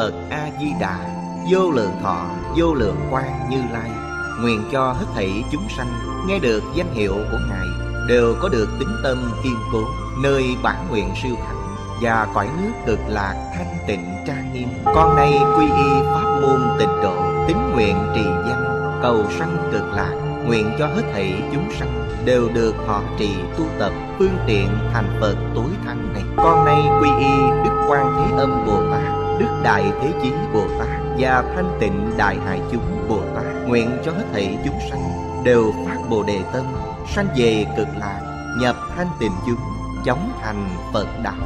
Phật A Di Đà, vô lượng thọ, vô lượng quang Như Lai, nguyện cho hết thảy chúng sanh nghe được danh hiệu của Ngài đều có được tín tâm kiên cố, nơi bản nguyện siêu thắng và cõi nước cực lạc thanh tịnh trang nghiêm. Con nay quy y pháp môn Tịnh Độ, tín nguyện trì danh, cầu sanh cực lạc, nguyện cho hết thảy chúng sanh đều được thọ trì tu tập phương tiện thành Phật tối thắng này. Con nay quy y Đức Quan Thế Âm Bồ Tát, Đức Đại Thế Chí Bồ Tát và Thanh Tịnh Đại Hải Chúng Bồ Tát, nguyện cho hết thảy chúng sanh đều phát Bồ Đề Tâm, sanh về cực lạc, nhập thanh tịnh chúng, chóng thành Phật đạo.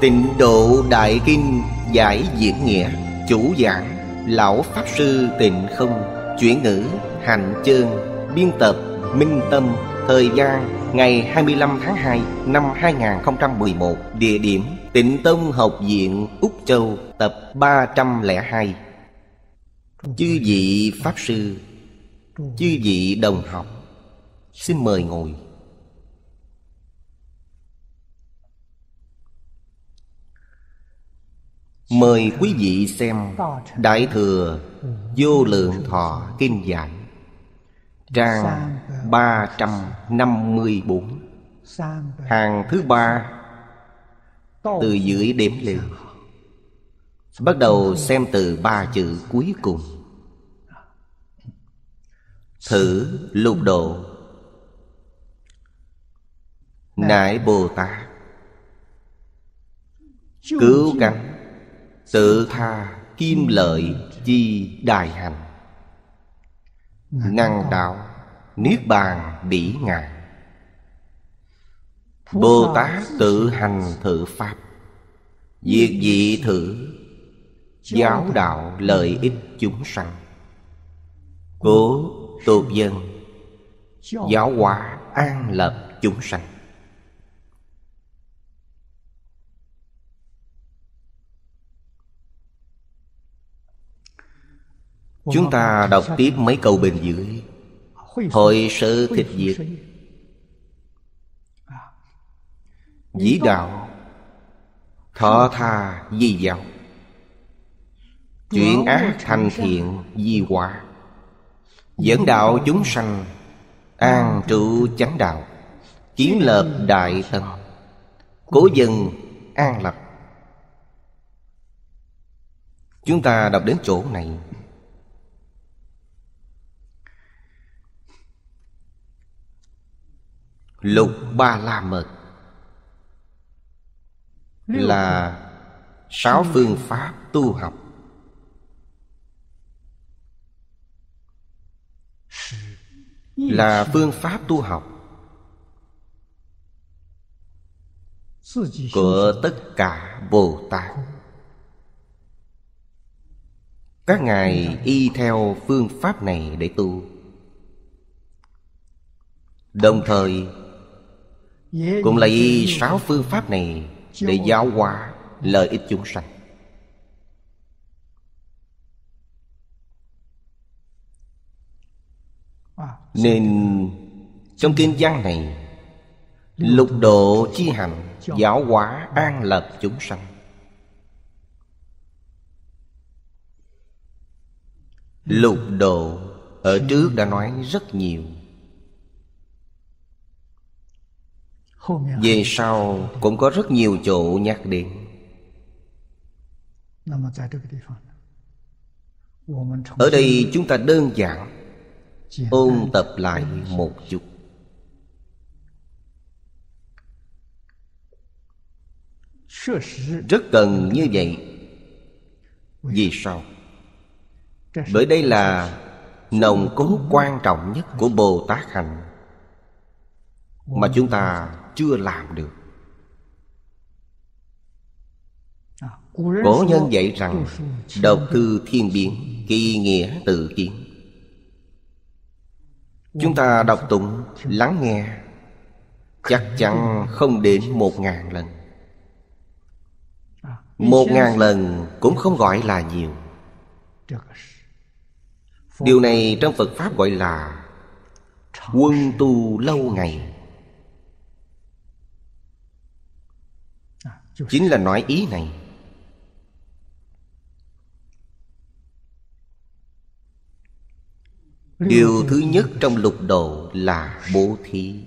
Tịnh Độ Đại Kinh giải diễn nghĩa. Chủ giảng Lão Pháp Sư Tịnh Không. Chuyển ngữ Hạnh Chương. Biên tập Minh Tâm. Thời gian ngày 25 tháng 2 năm 2011. Địa điểm Tịnh Tông Học Viện Úc Châu. Tập 302. Chư vị Pháp Sư, chư vị đồng học, xin mời ngồi. Mời quý vị xem Đại Thừa Vô Lượng Thọ Kinh Giải, trang 354, hàng thứ 3, từ dưới đếm lên. Bắt đầu xem từ 3 chữ cuối cùng. Thử lục độ, nải Bồ Tát cứu cánh, tự tha kim lợi chi đại hành, năng đạo niết bàn bỉ ngạn, Bồ Tát tự hành thử pháp, diệt dị thử, giáo đạo lợi ích chúng sanh, cố tột dân, giáo hóa an lập chúng sanh. Chúng ta đọc tiếp mấy câu bên dưới. Hội sự thịt diệt, dĩ đạo, thọ tha di giáo, chuyển ác thành thiện di hóa, dẫn đạo chúng sanh an trụ chánh đạo, kiến lập đại tâm, cố dân an lập. Chúng ta đọc đến chỗ này, lục ba la mật là 6 phương pháp tu học. Là phương pháp tu học của tất cả Bồ Tát. Các ngài y theo phương pháp này để tu, đồng thời cũng là y 6 phương pháp này để giáo hóa lợi ích chúng sanh. Nên trong kinh văn này, lục độ chi hành, giáo hóa an lập chúng sanh. Lục độ ở trước đã nói rất nhiều, về sau cũng có rất nhiều chỗ nhắc đến. Ở đây chúng ta đơn giản ôn tập lại một chút. Rất cần như vậy. Vì sao? Bởi đây là nòng cốt quan trọng nhất của Bồ Tát hạnh mà chúng ta chưa làm được. Cổ nhân dạy rằng đọc thư thiên biến, kỳ nghĩa tự kiến. Chúng ta đọc tụng, lắng nghe, chắc chắn không đến 1000 lần. 1000 lần cũng không gọi là nhiều. Điều này trong Phật Pháp gọi là quân tu lâu ngày. chính là nói ý này. Điều thứ nhất trong lục độ là bố thí.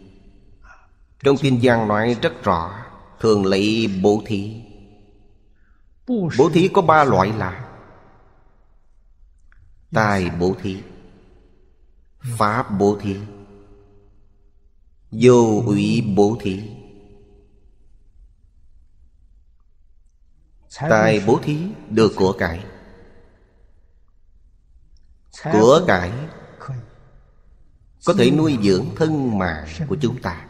Trong kinh văn nói rất rõ, thường lấy bố thí. Bố thí có ba loại là tài bố thí, pháp bố thí, vô ủy bố thí. Tài bố thí được của cải. Của cải có thể nuôi dưỡng thân mạng của chúng ta,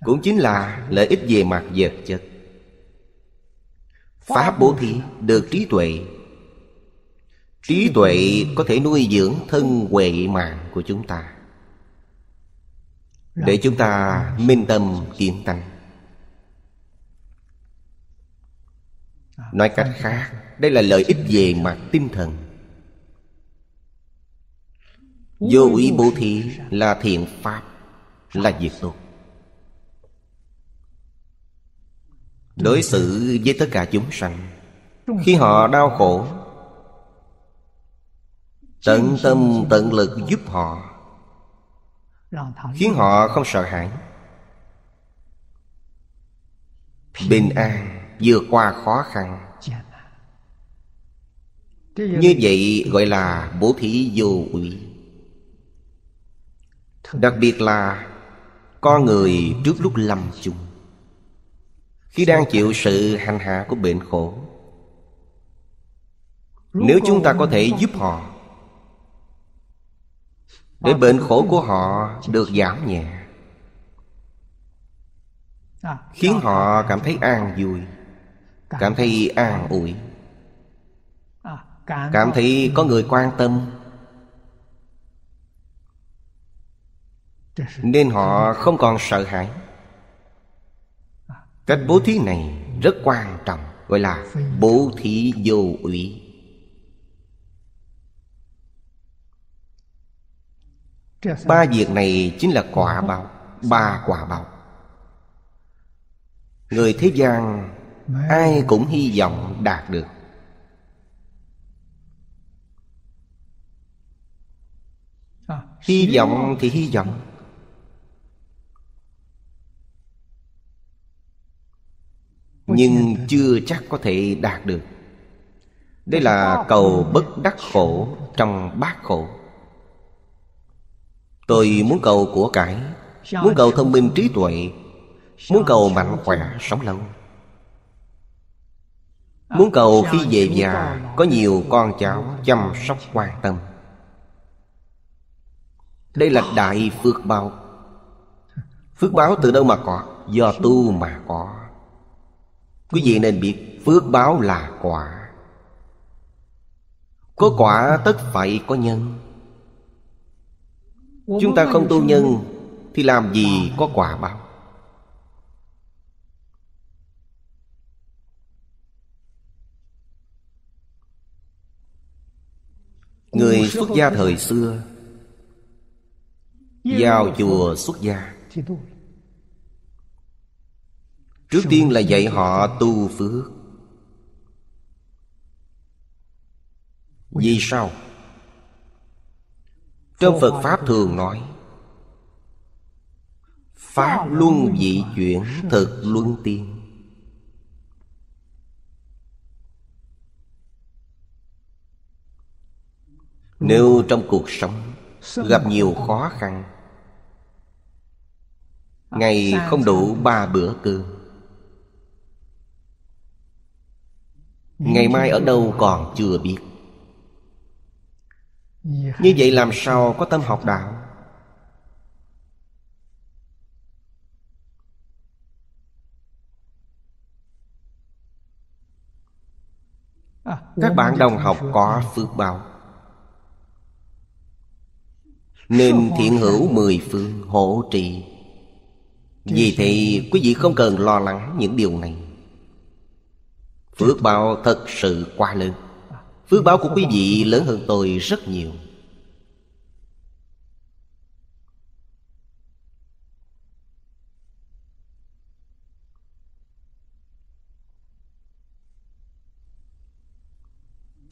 cũng chính là lợi ích về mặt vật chất. Pháp bố thí được trí tuệ. Trí tuệ có thể nuôi dưỡng thân huệ mạng của chúng ta, để chúng ta minh tâm kiến tánh. Nói cách khác, đây là lợi ích về mặt tinh thần. Vô ủy bố thí là thiện pháp, là việc tốt. Đối xử với tất cả chúng sanh, khi họ đau khổ, tận tâm tận lực giúp họ, khiến họ không sợ hãi, bình an vượt qua khó khăn. Như vậy gọi là bố thí vô ủy. Đặc biệt là con người trước lúc lâm chung, khi đang chịu sự hành hạ của bệnh khổ, nếu chúng ta có thể giúp họ để bệnh khổ của họ được giảm nhẹ, khiến họ cảm thấy an vui, cảm thấy an ủi, cảm thấy có người quan tâm, nên họ không còn sợ hãi. Cách bố thí này rất quan trọng, gọi là bố thí vô ủy. Ba việc này chính là quả báo, ba quả báo. Người thế gian ai cũng hy vọng đạt được. Hy vọng thì hy vọng, nhưng chưa chắc có thể đạt được. Đây là cầu bất đắc khổ trong bát khổ. Tôi muốn cầu của cải, muốn cầu thông minh trí tuệ, muốn cầu mạnh khỏe sống lâu, muốn cầu khi về già có nhiều con cháu chăm sóc quan tâm. Đây là đại phước báo. Phước báo từ đâu mà có? Do tu mà có. Quý vị nên biết phước báo là quả. Có quả tất phải có nhân. Chúng ta không tu nhân thì làm gì có quả báo. Người xuất gia thời xưa vào chùa xuất gia, trước tiên là dạy họ tu phước. Vì sao? Trong Phật Pháp thường nói Pháp luân dị chuyển, thực luân tiên. Nếu trong cuộc sống gặp nhiều khó khăn, ngày không đủ 3 bữa cơm, ngày mai ở đâu còn chưa biết, như vậy làm sao có tâm học đạo? Các bạn đồng học có phước báo, nên thiện hữu 10 phương hộ trì. Vì thì quý vị không cần lo lắng những điều này. Phước báo thật sự quá lớn. Phước báo của quý vị lớn hơn tôi rất nhiều.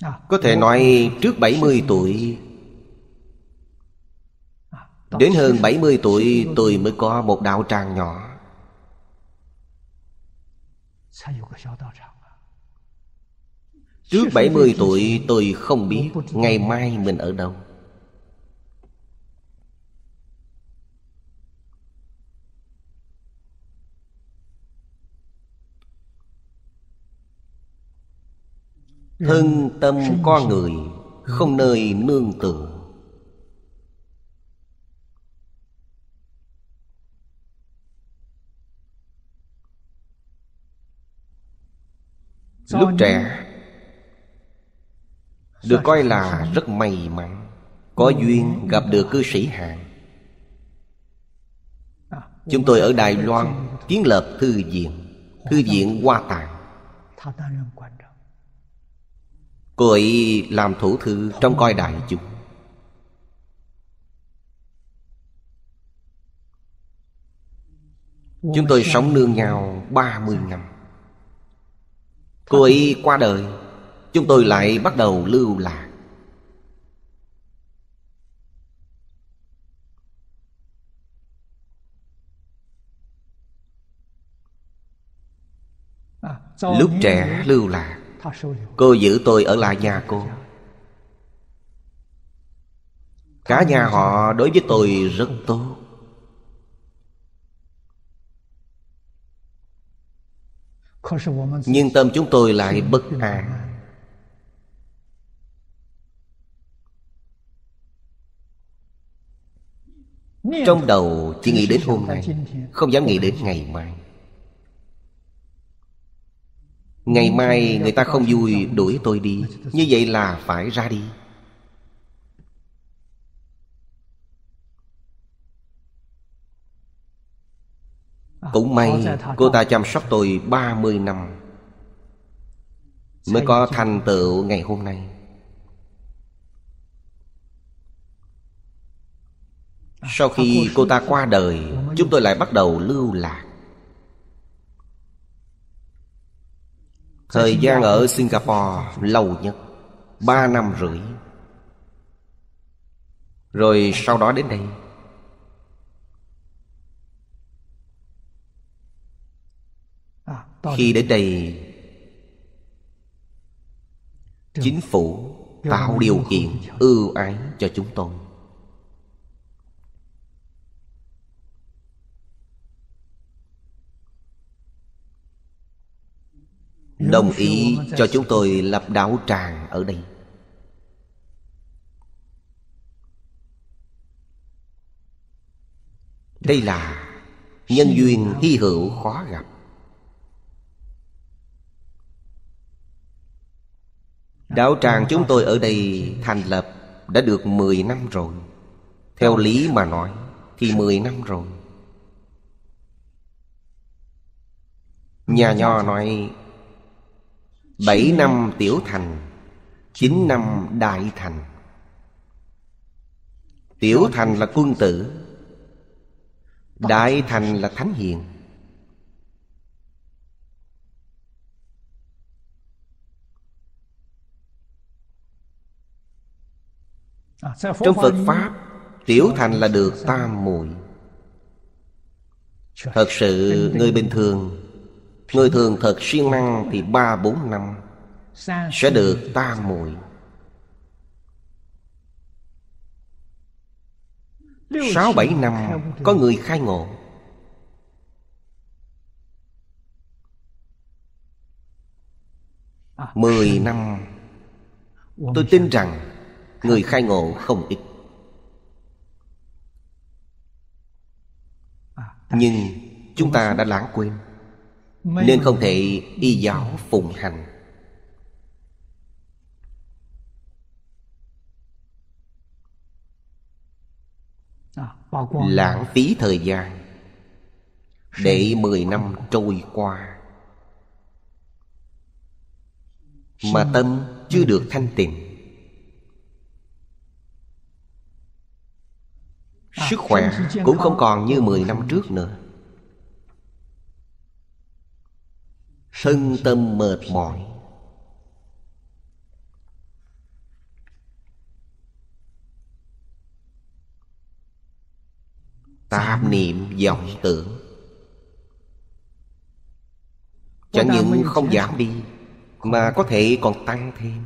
Có thể nói trước 70 tuổi, đến hơn 70 tuổi tôi mới có một đạo tràng nhỏ. Trước 70 tuổi tôi không biết ngày mai mình ở đâu. Thân tâm con người không nơi nương tựa. Lúc trẻ được coi là rất may mắn, có duyên gặp được cư sĩ Hàn. Chúng tôi ở Đài Loan kiến lập thư viện Hoa Tạng. Cô ấy làm thủ thư trông coi đại chúng. Chúng tôi sống nương nhau 30 năm. Cô ấy qua đời, chúng tôi lại bắt đầu lưu lạc. Lúc trẻ lưu lạc, cô giữ tôi ở lại nhà cô. Cả nhà họ đối với tôi rất tốt. Nhưng tâm chúng tôi lại bất an. Trong đầu chỉ nghĩ đến hôm nay, không dám nghĩ đến ngày mai. Ngày mai người ta không vui đuổi tôi đi, như vậy là phải ra đi. Cũng may cô ta chăm sóc tôi 30 năm mới có thành tựu ngày hôm nay. Sau khi cô ta qua đời, chúng tôi lại bắt đầu lưu lạc. Thời gian ở Singapore lâu nhất 3 năm rưỡi. Rồi sau đó đến đây. Khi đến đây, chính phủ tạo điều kiện ưu ái cho chúng tôi. Đồng ý cho chúng tôi lập đạo tràng ở đây. Đây là nhân duyên hy hữu khó gặp. Đạo tràng chúng tôi ở đây thành lập đã được 10 năm rồi. Theo lý mà nói thì 10 năm rồi. Nhà nho nói 7 năm tiểu thành, 9 năm đại thành. Tiểu thành là quân tử, đại thành là thánh hiền. Trong Phật Pháp, tiểu thành là được tam muội. Thật sự người bình thường, người thường thật siêng năng thì 3-4 năm sẽ được tam muội. 6-7 năm có người khai ngộ. Mười năm tôi tin rằng người khai ngộ không ít. Nhưng chúng ta đã lãng quên, nên không thể y giáo phụng hành. Lãng phí thời gian để 10 năm trôi qua mà tâm chưa được thanh tịnh, sức khỏe cũng không còn như 10 năm trước nữa. Thân tâm mệt mỏi. tạp niệm vọng tưởng, chẳng những không giảm đi mà có thể còn tăng thêm.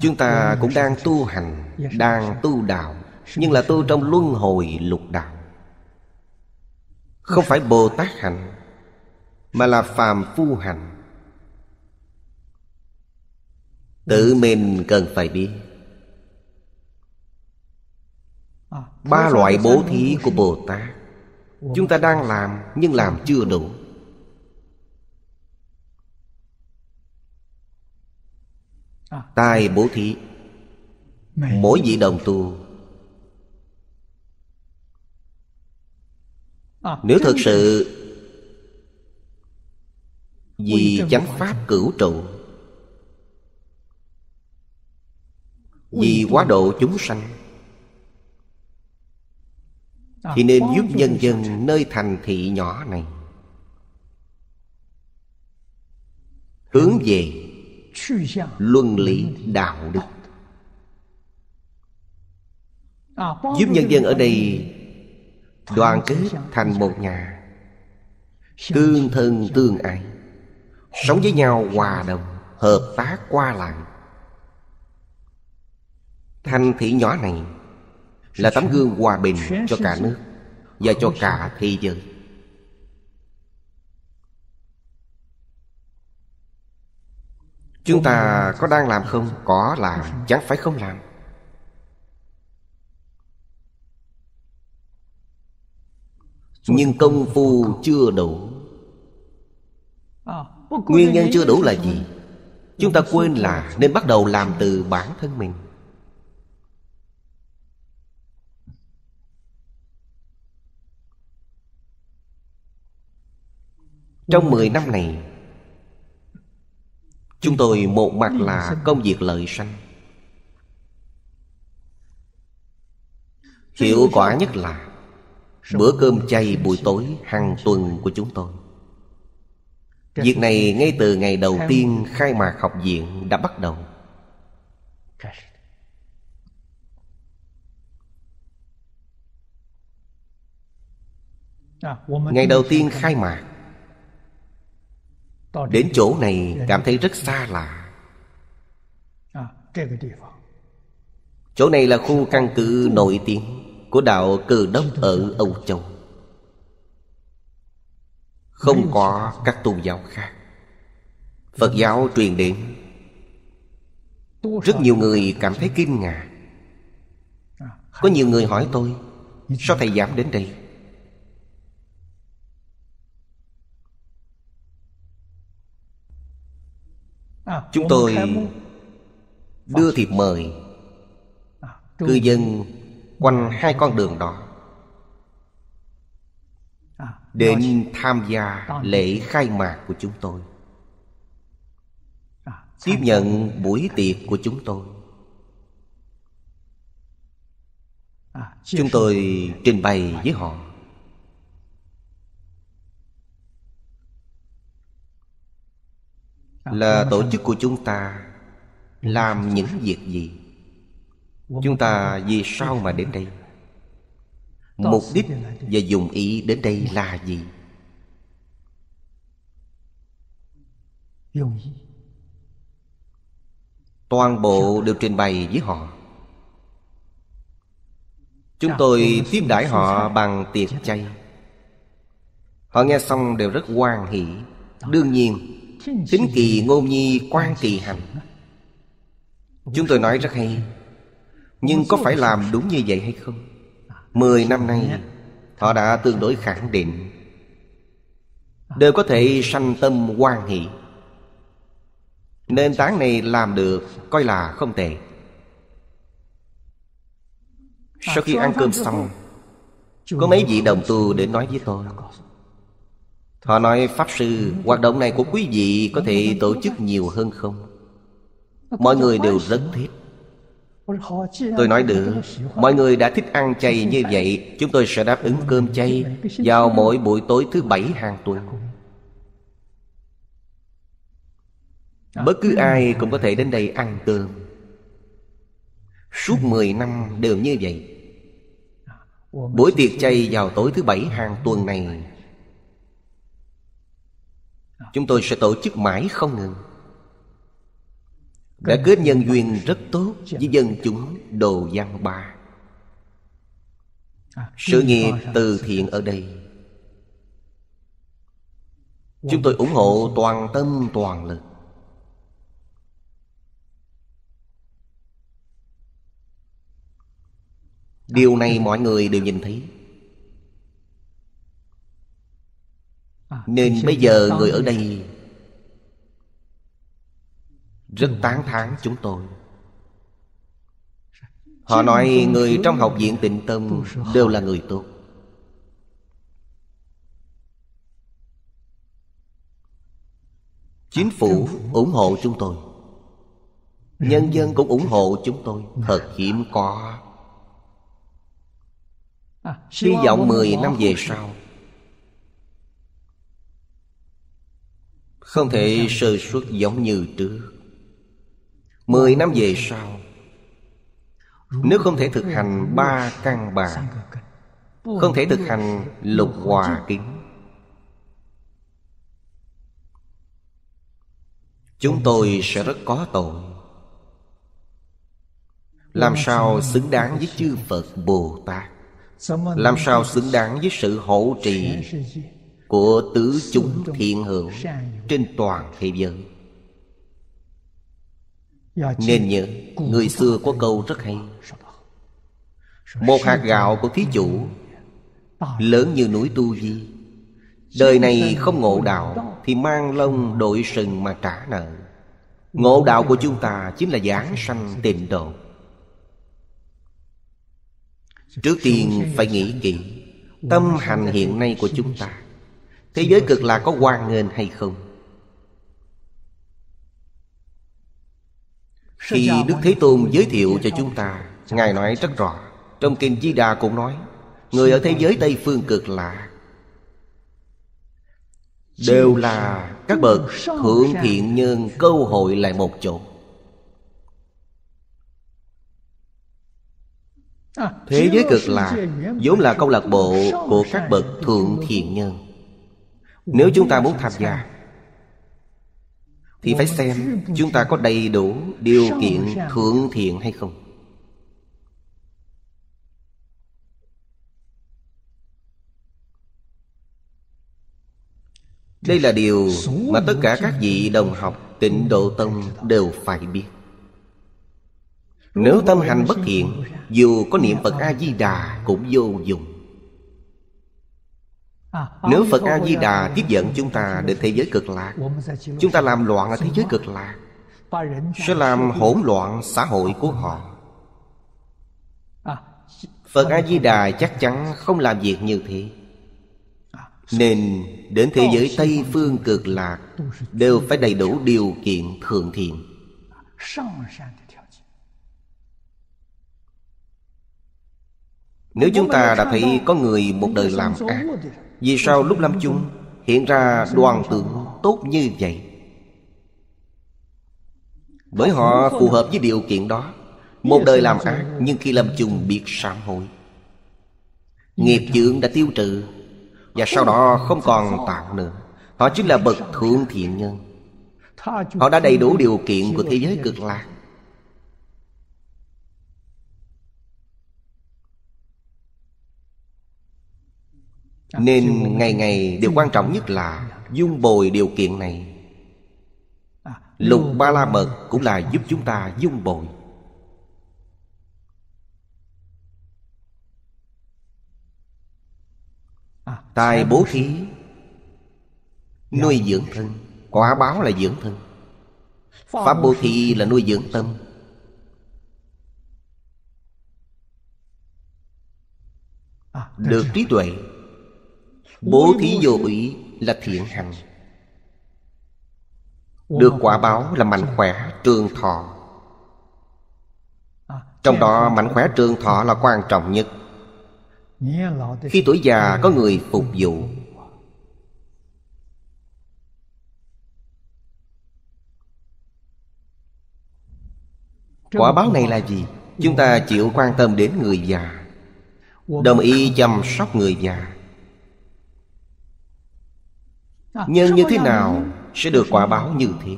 Chúng ta cũng đang tu hành, đang tu đạo, nhưng là tu trong luân hồi lục đạo. Không phải Bồ Tát hạnh, mà là phàm phu hạnh. Tự mình cần phải biết ba loại bố thí của Bồ Tát. Chúng ta đang làm nhưng làm chưa đủ. Tài bố thí, mỗi vị đồng tu nếu thực sự vì chánh pháp cửu trụ, vì quá độ chúng sanh, thì nên giúp nhân dân nơi thành thị nhỏ này hướng về luân lý đạo đức, giúp nhân dân ở đây đoàn kết thành một nhà, tương thân tương ái, sống với nhau hòa đồng, hợp tác qua lại. Thành thị nhỏ này là tấm gương hòa bình cho cả nước và cho cả thế giới. Chúng ta có đang làm không? Có làm, chẳng phải không làm. Nhưng công phu chưa đủ. Nguyên nhân chưa đủ là gì? Chúng ta quên là nên bắt đầu làm từ bản thân mình. Trong 10 năm này, chúng tôi một mặt là công việc lợi sanh, hiệu quả nhất là bữa cơm chay buổi tối hàng tuần của chúng tôi. Việc này ngay từ ngày đầu tiên khai mạc học viện đã bắt đầu. Ngày đầu tiên khai mạc, đến chỗ này cảm thấy rất xa lạ. Chỗ này là khu căn cứ nổi tiếng của đạo Cừ Đông ở Âu Châu, không có các tôn giáo khác. Phật giáo truyền đến, rất nhiều người cảm thấy kinh ngạc. Có nhiều người hỏi tôi, sao thầy dám đến đây? Chúng tôi đưa thiệp mời cư dân quanh hai con đường đó đến tham gia lễ khai mạc của chúng tôi, tiếp nhận buổi tiệc của chúng tôi. Chúng tôi trình bày với họ. Là tổ chức của chúng ta làm những việc gì, chúng ta vì sao mà đến đây, mục đích và dụng ý đến đây là gì. Toàn bộ đều trình bày với họ. Chúng tôi tiếp đãi họ bằng tiệc chay. Họ nghe xong đều rất hoan hỷ. Đương nhiên, tính kỳ ngôn nhi, quan kỳ hành. Chúng tôi nói rất hay, nhưng có phải làm đúng như vậy hay không? 10 năm nay, họ đã tương đối khẳng định, đều có thể sanh tâm hoan hỷ. Nền tảng này làm được, coi là không tệ. Sau khi ăn cơm xong, có mấy vị đồng tu đến nói với tôi. Họ nói, Pháp Sư, hoạt động này của quý vị có thể tổ chức nhiều hơn không? Mọi người đều rất thích. Tôi nói được, mọi người đã thích ăn chay như vậy, chúng tôi sẽ đáp ứng cơm chay vào mỗi buổi tối thứ Bảy hàng tuần. Bất cứ ai cũng có thể đến đây ăn cơm. Suốt 10 năm đều như vậy. Buổi tiệc chay vào tối thứ Bảy hàng tuần này chúng tôi sẽ tổ chức mãi không ngừng. Đã kết nhân duyên rất tốt với dân chúng Đồ Giang Ba. Sự nghiệp từ thiện ở đây chúng tôi ủng hộ toàn tâm toàn lực. Điều này mọi người đều nhìn thấy. Nên bây giờ người ở đây rất tán thán chúng tôi. Họ nói người trong học viện Tịnh Tâm đều là người tốt. Chính phủ ủng hộ chúng tôi, nhân dân cũng ủng hộ chúng tôi, thật hiếm có. Hy vọng 10 năm về sau không thể sơ suất giống như trước. 10 năm về sau, nếu không thể thực hành 3 căn bản, không thể thực hành lục hòa kính, chúng tôi sẽ rất có tội. Làm sao xứng đáng với chư Phật Bồ Tát? Làm sao xứng đáng với sự hộ trì của tứ chúng thiện hữu trên toàn thế giới? Nên nhớ, người xưa có câu rất hay: một hạt gạo của thí chủ lớn như núi Tu Di, đời này không ngộ đạo thì mang lông đội sừng mà trả nợ. Ngộ đạo của chúng ta chính là giảng sanh tịnh độ. Trước tiên phải nghĩ kỹ tâm hành hiện nay của chúng ta, thế giới cực lạc có hoan nghênh hay không? Khi Đức Thế Tôn giới thiệu cho chúng ta, Ngài nói rất rõ. Trong Kinh Di Đà cũng nói, người ở thế giới Tây Phương cực lạc đều là các bậc thượng thiện nhân câu hội lại một chỗ. Thế giới cực lạc vốn là câu lạc bộ của các bậc thượng thiện nhân. Nếu chúng ta muốn tham gia thì phải xem chúng ta có đầy đủ điều kiện thượng thiện hay không. Đây là điều mà tất cả các vị đồng học Tịnh Độ Tông đều phải biết. Nếu tâm hành bất thiện, dù có niệm Phật A-di-đà cũng vô dụng. Nếu Phật A-di-đà tiếp dẫn chúng ta đến thế giới cực lạc, chúng ta làm loạn ở thế giới cực lạc, sẽ làm hỗn loạn xã hội của họ. Phật A-di-đà chắc chắn không làm việc như thế. Nên đến thế giới Tây Phương cực lạc đều phải đầy đủ điều kiện thượng thiện. Nếu chúng ta đã thấy có người một đời làm ác, vì sao lúc lâm chung hiện ra đoàn tượng tốt như vậy? Bởi họ phù hợp với điều kiện đó. Một đời làm ác, nhưng khi lâm chung biết sám hối, nghiệp chướng đã tiêu trừ, và sau đó không còn tạo nữa. Họ chính là bậc thượng thiện nhân. Họ đã đầy đủ điều kiện của thế giới cực lạc. Nên ngày ngày điều quan trọng nhất là dung bồi điều kiện này. Lục ba la mật cũng là giúp chúng ta dung bồi. Tài bố thí nuôi dưỡng thân, quả báo là dưỡng thân. Pháp bố thí là nuôi dưỡng tâm. Được trí tuệ, bố thí vô ủy là thiện hành. Được quả báo là mạnh khỏe, trường thọ. Trong đó mạnh khỏe trường thọ là quan trọng nhất. Khi tuổi già có người phục vụ, quả báo này là gì? Chúng ta chịu quan tâm đến người già, đồng ý chăm sóc người già. Nhân như thế nào sẽ được quả báo như thế.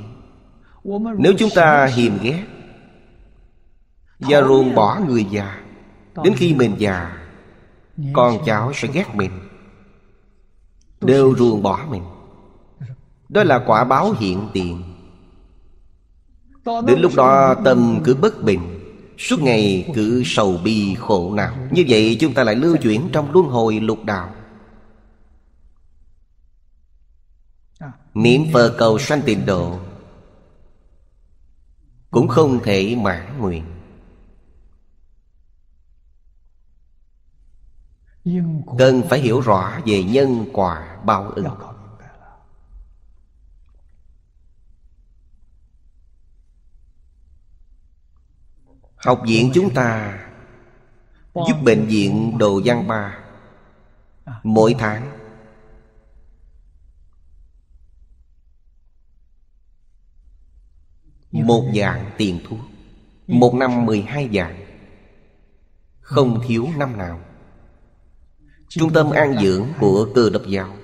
Nếu chúng ta hiềm ghét, và ruồng bỏ người già, đến khi mình già, con cháu sẽ ghét mình, đều ruồng bỏ mình. Đó là quả báo hiện tiền. Đến lúc đó tâm cứ bất bình, suốt ngày cứ sầu bi khổ não. Như vậy chúng ta lại lưu chuyển trong luân hồi lục đạo. Niệm Phật cầu sanh tịnh độ cũng không thể mãn nguyện. Cần phải hiểu rõ về nhân quả báo ứng. Học viện chúng ta giúp bệnh viện Đồ Giang Ba mỗi tháng một dạng tiền thuốc, một năm 12 dạng, không thiếu năm nào. Trung tâm an dưỡng của Cơ Đốc giáo,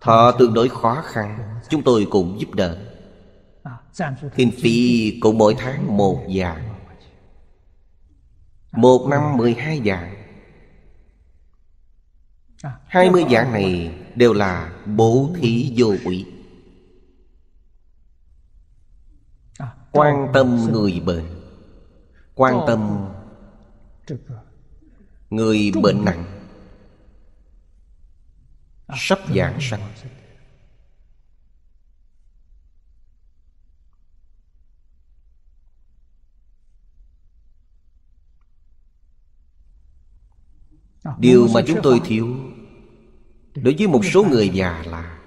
họ tương đối khó khăn, chúng tôi cũng giúp đỡ. Kinh phí cũng mỗi tháng một dạng, một năm 12 dạng. 20 dạng này đều là bố thí vô quỹ, quan tâm người bệnh, quan tâm người bệnh nặng sắp giảng sanh. Điều mà chúng tôi thiếu đối với một số người già là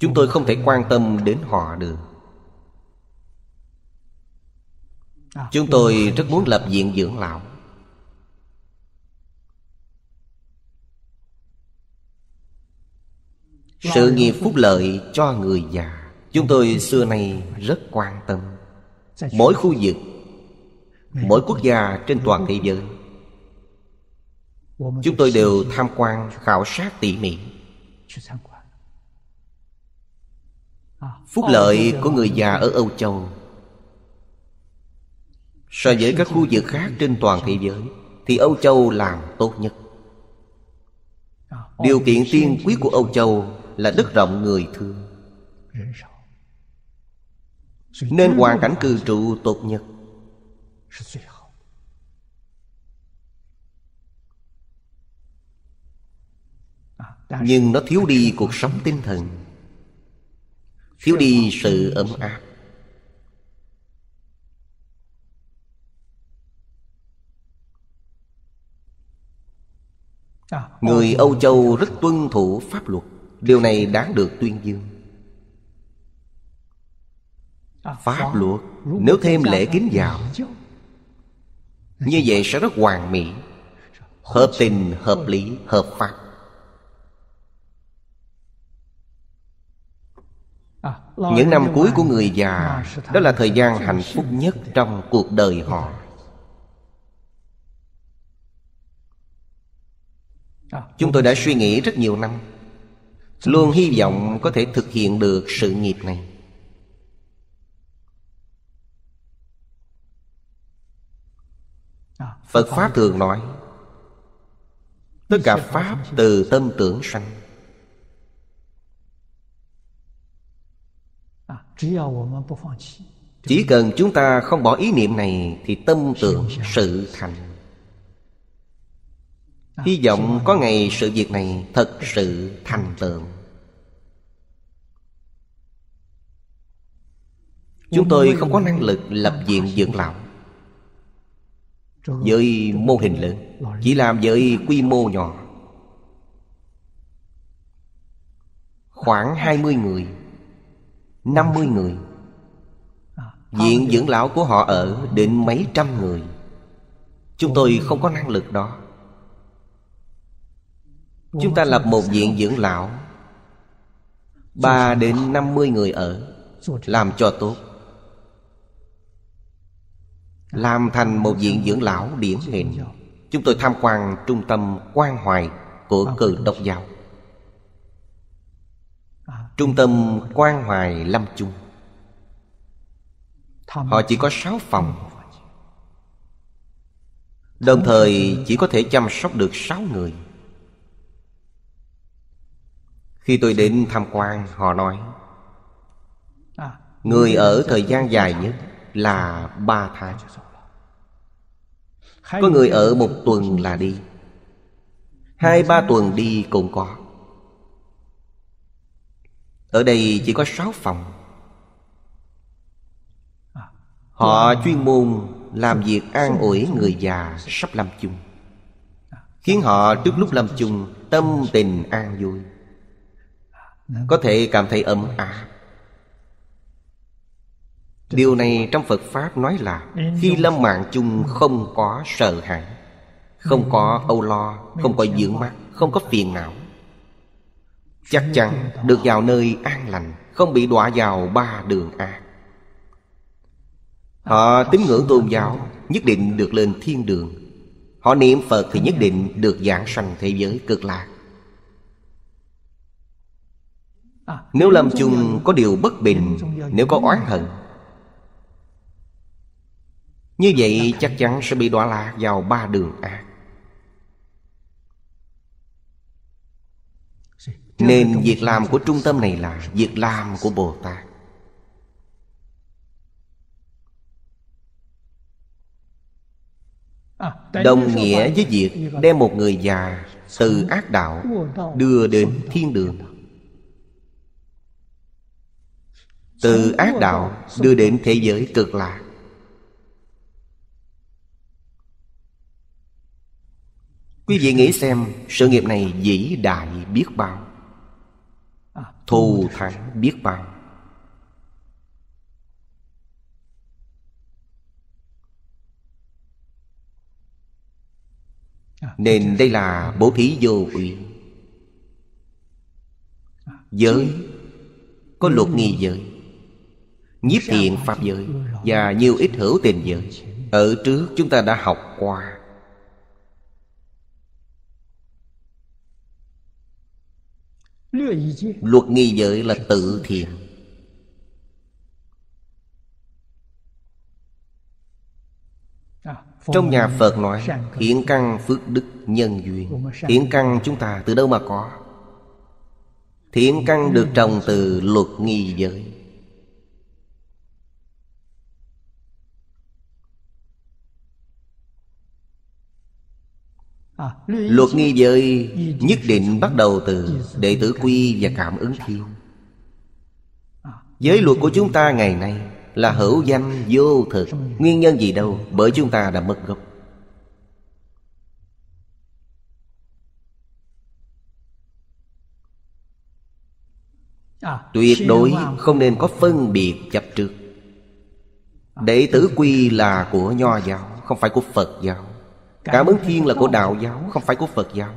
chúng tôi không thể quan tâm đến họ được. Chúng tôi rất muốn lập viện dưỡng lão. Sự nghiệp phúc lợi cho người già, chúng tôi xưa nay rất quan tâm. Mỗi khu vực, mỗi quốc gia trên toàn thế giới, chúng tôi đều tham quan, khảo sát tỉ mỉ. Phúc lợi của người già ở Âu Châu so với các khu vực khác trên toàn thế giới thì Âu Châu làm tốt nhất. Điều kiện tiên quyết của Âu Châu là đất rộng người thương, nên hoàn cảnh cư trụ tốt nhất. Nhưng nó thiếu đi cuộc sống tinh thần, thiếu đi sự ấm áp. Người Âu Châu rất tuân thủ pháp luật, điều này đáng được tuyên dương. Pháp luật nếu thêm lễ kính vào, như vậy sẽ rất hoàn mỹ, hợp tình, hợp lý, hợp pháp. Những năm cuối của người già, đó là thời gian hạnh phúc nhất trong cuộc đời họ. Chúng tôi đã suy nghĩ rất nhiều năm, luôn hy vọng có thể thực hiện được sự nghiệp này. Phật Pháp thường nói tất cả Pháp từ tâm tưởng sanh. Chỉ cần chúng ta không bỏ ý niệm này thì tâm tưởng sự thành. Hy vọng có ngày sự việc này thật sự thành tựu. Chúng tôi không có năng lực lập viện dưỡng lão với mô hình lớn, chỉ làm với quy mô nhỏ, khoảng 20 người, 50 người. Viện dưỡng lão của họ ở đến mấy trăm người. Chúng tôi không có năng lực đó. Chúng ta lập một viện dưỡng lão 3 đến 50 người ở, làm cho tốt. làm thành một viện dưỡng lão điển hình. Chúng tôi tham quan trung tâm quan hoài của Cơ Đốc giáo. Trung tâm quan hoài Lâm Chung, họ chỉ có 6 phòng, đồng thời chỉ có thể chăm sóc được 6 người. Khi tôi đến tham quan, họ nói người ở thời gian dài nhất là 3 tháng, có người ở 1 tuần là đi, 2-3 tuần đi cũng có. Ở đây chỉ có 6 phòng. Họ chuyên môn làm việc an ủi người già sắp lâm chung, khiến họ trước lúc lâm chung tâm tình an vui, có thể cảm thấy ấm áp. Điều này trong Phật Pháp nói là khi lâm mạng chung không có sợ hãi, không có âu lo, không có dưỡng mắt, không có phiền não, chắc chắn được vào nơi an lành, không bị đọa vào 3 đường ác. Họ tín ngưỡng tôn giáo nhất định được lên thiên đường, họ niệm Phật thì nhất định được vãng sanh thế giới cực lạc. Nếu lâm chung có điều bất bình, nếu có oán hận, như vậy chắc chắn sẽ bị đọa lạc vào 3 đường ác. Nên việc làm của trung tâm này là việc làm của Bồ Tát. Đồng nghĩa với việc đem một người già từ ác đạo đưa đến thiên đường, từ ác đạo đưa đến thế giới cực lạc. Quý vị nghĩ xem, sự nghiệp này vĩ đại biết bao, thù thắng biết bao. Nên đây là bố thí vô úy. Giới có luật nghi giới, nhiếp thiện pháp giới và nhiều ít hữu tình giới, ở trước chúng ta đã học qua. Luật nghi giới là tự thiện, trong nhà Phật nói thiện căn phước đức nhân duyên. Thiện căn chúng ta từ đâu mà có? Thiện căn được trồng từ luật nghi giới. Luật nghi giới nhất định bắt đầu từ đệ tử quy và cảm ứng thiêu. Giới luật của chúng ta ngày nay là hữu danh vô thực. Nguyên nhân gì đâu, bởi chúng ta đã mất gốc. Tuyệt đối không nên có phân biệt chấp trước. Đệ tử quy là của Nho giáo, không phải của Phật giáo. Cảm ứng thiên là của Đạo giáo, không phải của Phật giáo.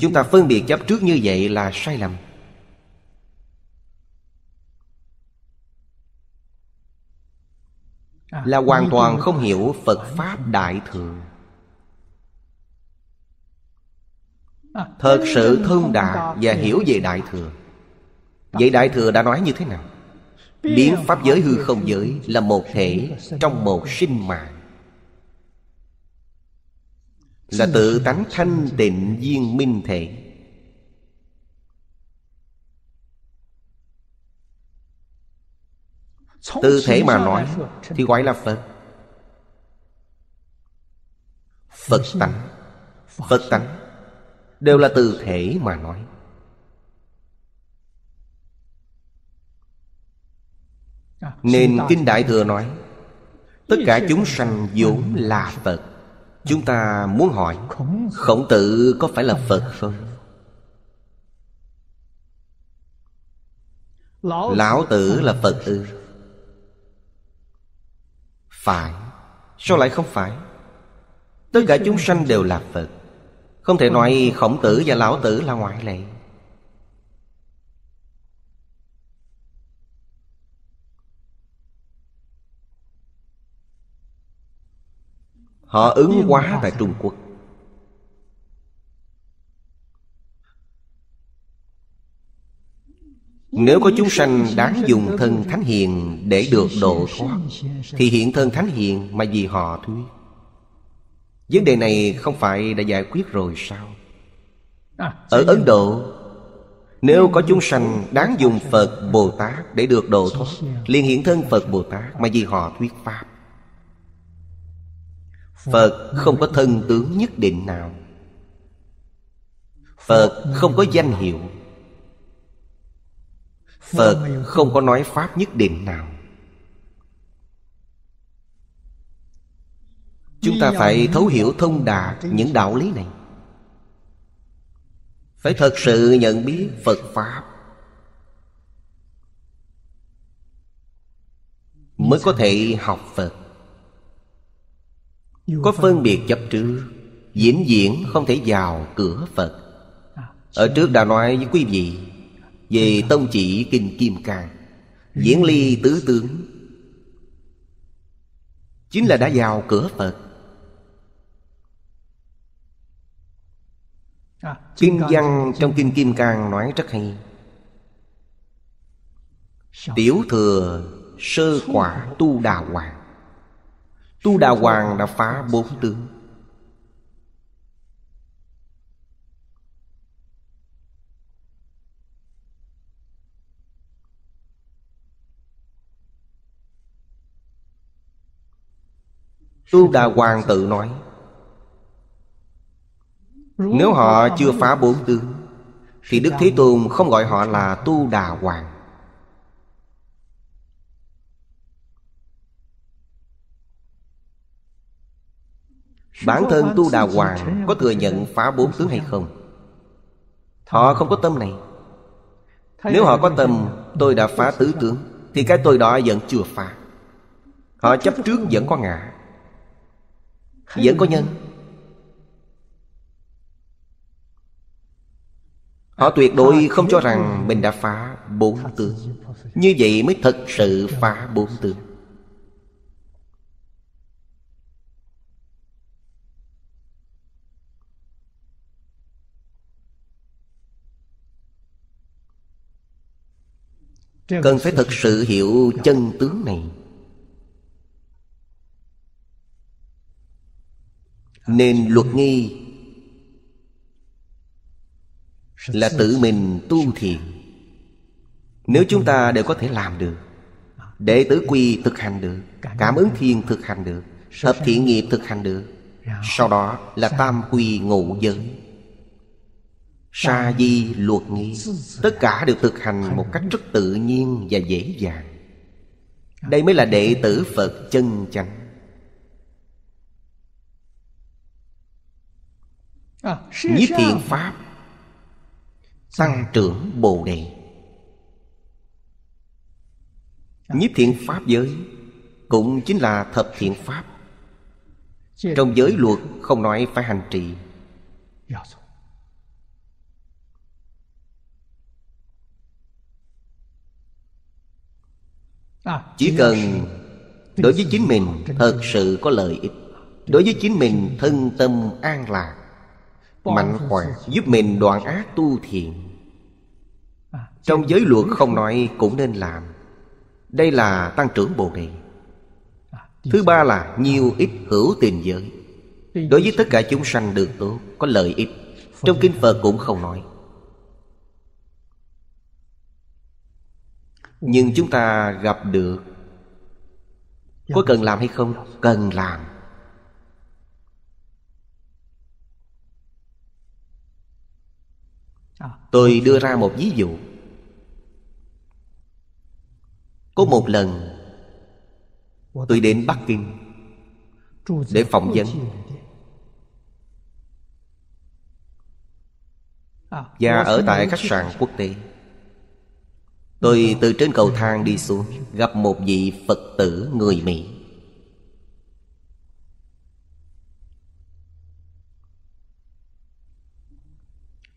Chúng ta phân biệt chấp trước như vậy là sai lầm. Là hoàn toàn không hiểu Phật Pháp Đại Thừa. Thật sự thông đạt và hiểu về Đại Thừa. Vậy Đại Thừa đã nói như thế nào? Biến pháp giới hư không giới là một thể trong một sinh mạng, là tự tánh thanh tịnh viên minh thể. Từ thể mà nói thì gọi là Phật. Phật tánh, Phật tánh đều là từ thể mà nói. Nên Kinh Đại Thừa nói tất cả chúng sanh vốn là Phật. Chúng ta muốn hỏi Khổng Tử có phải là Phật không? Lão Tử là Phật ư? Phải. Sao lại không phải? Tất cả chúng sanh đều là Phật. Không thể nói Khổng Tử và Lão Tử là ngoại lệ. họ ứng hóa tại Trung Quốc. Nếu có chúng sanh đáng dùng thân thánh hiền để được độ thoát, thì hiện thân thánh hiền mà vì họ thuyết. Vấn đề này không phải đã giải quyết rồi sao? Ở Ấn Độ, nếu có chúng sanh đáng dùng Phật Bồ Tát để được độ thoát, liền hiện thân Phật Bồ Tát mà vì họ thuyết pháp. Phật không có thân tướng nhất định nào, Phật không có danh hiệu, Phật không có nói pháp nhất định nào. Chúng ta phải thấu hiểu thông đạt những đạo lý này, phải thật sự nhận biết Phật Pháp, mới có thể học Phật. Có phân biệt chấp trước, vĩnh viễn không thể vào cửa Phật. Ở trước đã nói với quý vị về tông chỉ Kinh Kim Cang, diễn ly tứ tướng, chính là đã vào cửa Phật. Kinh văn trong Kinh Kim Cang nói rất hay: tiểu thừa sơ quả tu đà hoàng. Tu đà hoàng đã phá 4 tướng. Tu đà hoàng tự nói, nếu họ chưa phá 4 tướng thì Đức Thế Tôn không gọi họ là tu đà hoàng. Bản thân tu đà hoàng có thừa nhận phá 4 tướng hay không? Họ không có tâm này. Nếu họ có tâm tôi đã phá tứ tướng, thì cái tôi đó vẫn chưa phá. Họ chấp trước vẫn có ngã, vẫn có nhân. Họ tuyệt đối không cho rằng mình đã phá 4 tướng. Như vậy mới thật sự phá 4 tướng. Cần phải thật sự hiểu chân tướng này. Nên luật nghi là tự mình tu thiền. Nếu chúng ta đều có thể làm được, đệ tử quy thực hành được, cảm ứng thiền thực hành được, thập thiện nghiệp thực hành được, sau đó là tam quy ngũ giới, sa di luật nghi, tất cả đều thực hành một cách rất tự nhiên và dễ dàng. Đây mới là đệ tử Phật chân chánh. Nhiếp thiện pháp, tăng trưởng bồ đề. Nhiếp thiện pháp giới cũng chính là thập thiện pháp. Trong giới luật không nói phải hành trì, chỉ cần đối với chính mình thật sự có lợi ích, đối với chính mình thân tâm an lạc, mạnh khỏe, giúp mình đoạn ác tu thiện. Trong giới luật không nói cũng nên làm. Đây là tăng trưởng bồ đề. Thứ ba là nhiều ít hữu tình giới, đối với tất cả chúng sanh được tốt, có lợi ích. Trong kinh Phật cũng không nói, nhưng chúng ta gặp được, có cần làm hay không? Cần làm. Tôi đưa ra một ví dụ. Có một lần tôi đến Bắc Kinh để phỏng vấn, và ở tại khách sạn quốc tế. Tôi từ trên cầu thang đi xuống, gặp một vị Phật tử người Mỹ.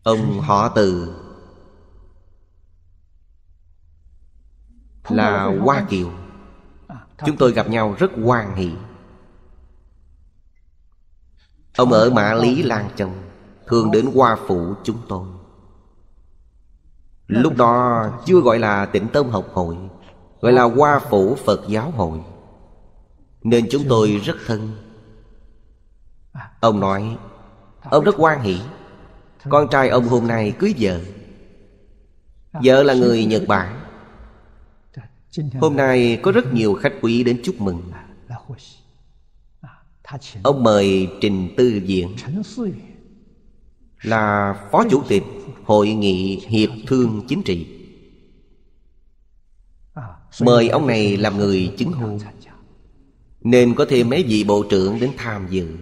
Ông họ Từ, là Hoa Kiều. Chúng tôi gặp nhau rất hoan hỷ. Ông ở Mã Lý Lan Châu, thường đến qua phụ chúng tôi. Lúc đó chưa gọi là Tịnh Tông Học Hội, gọi là Hoa Phủ Phật Giáo Hội, nên chúng tôi rất thân. Ông nói ông rất hoan hỷ, con trai ông hôm nay cưới vợ. Vợ là người Nhật Bản. Hôm nay có rất nhiều khách quý đến chúc mừng. Ông mời Trình Tư Viện, là Phó Chủ tịch Hội nghị Hiệp thương Chính trị, mời ông này làm người chứng hôn, nên có thêm mấy vị bộ trưởng đến tham dự.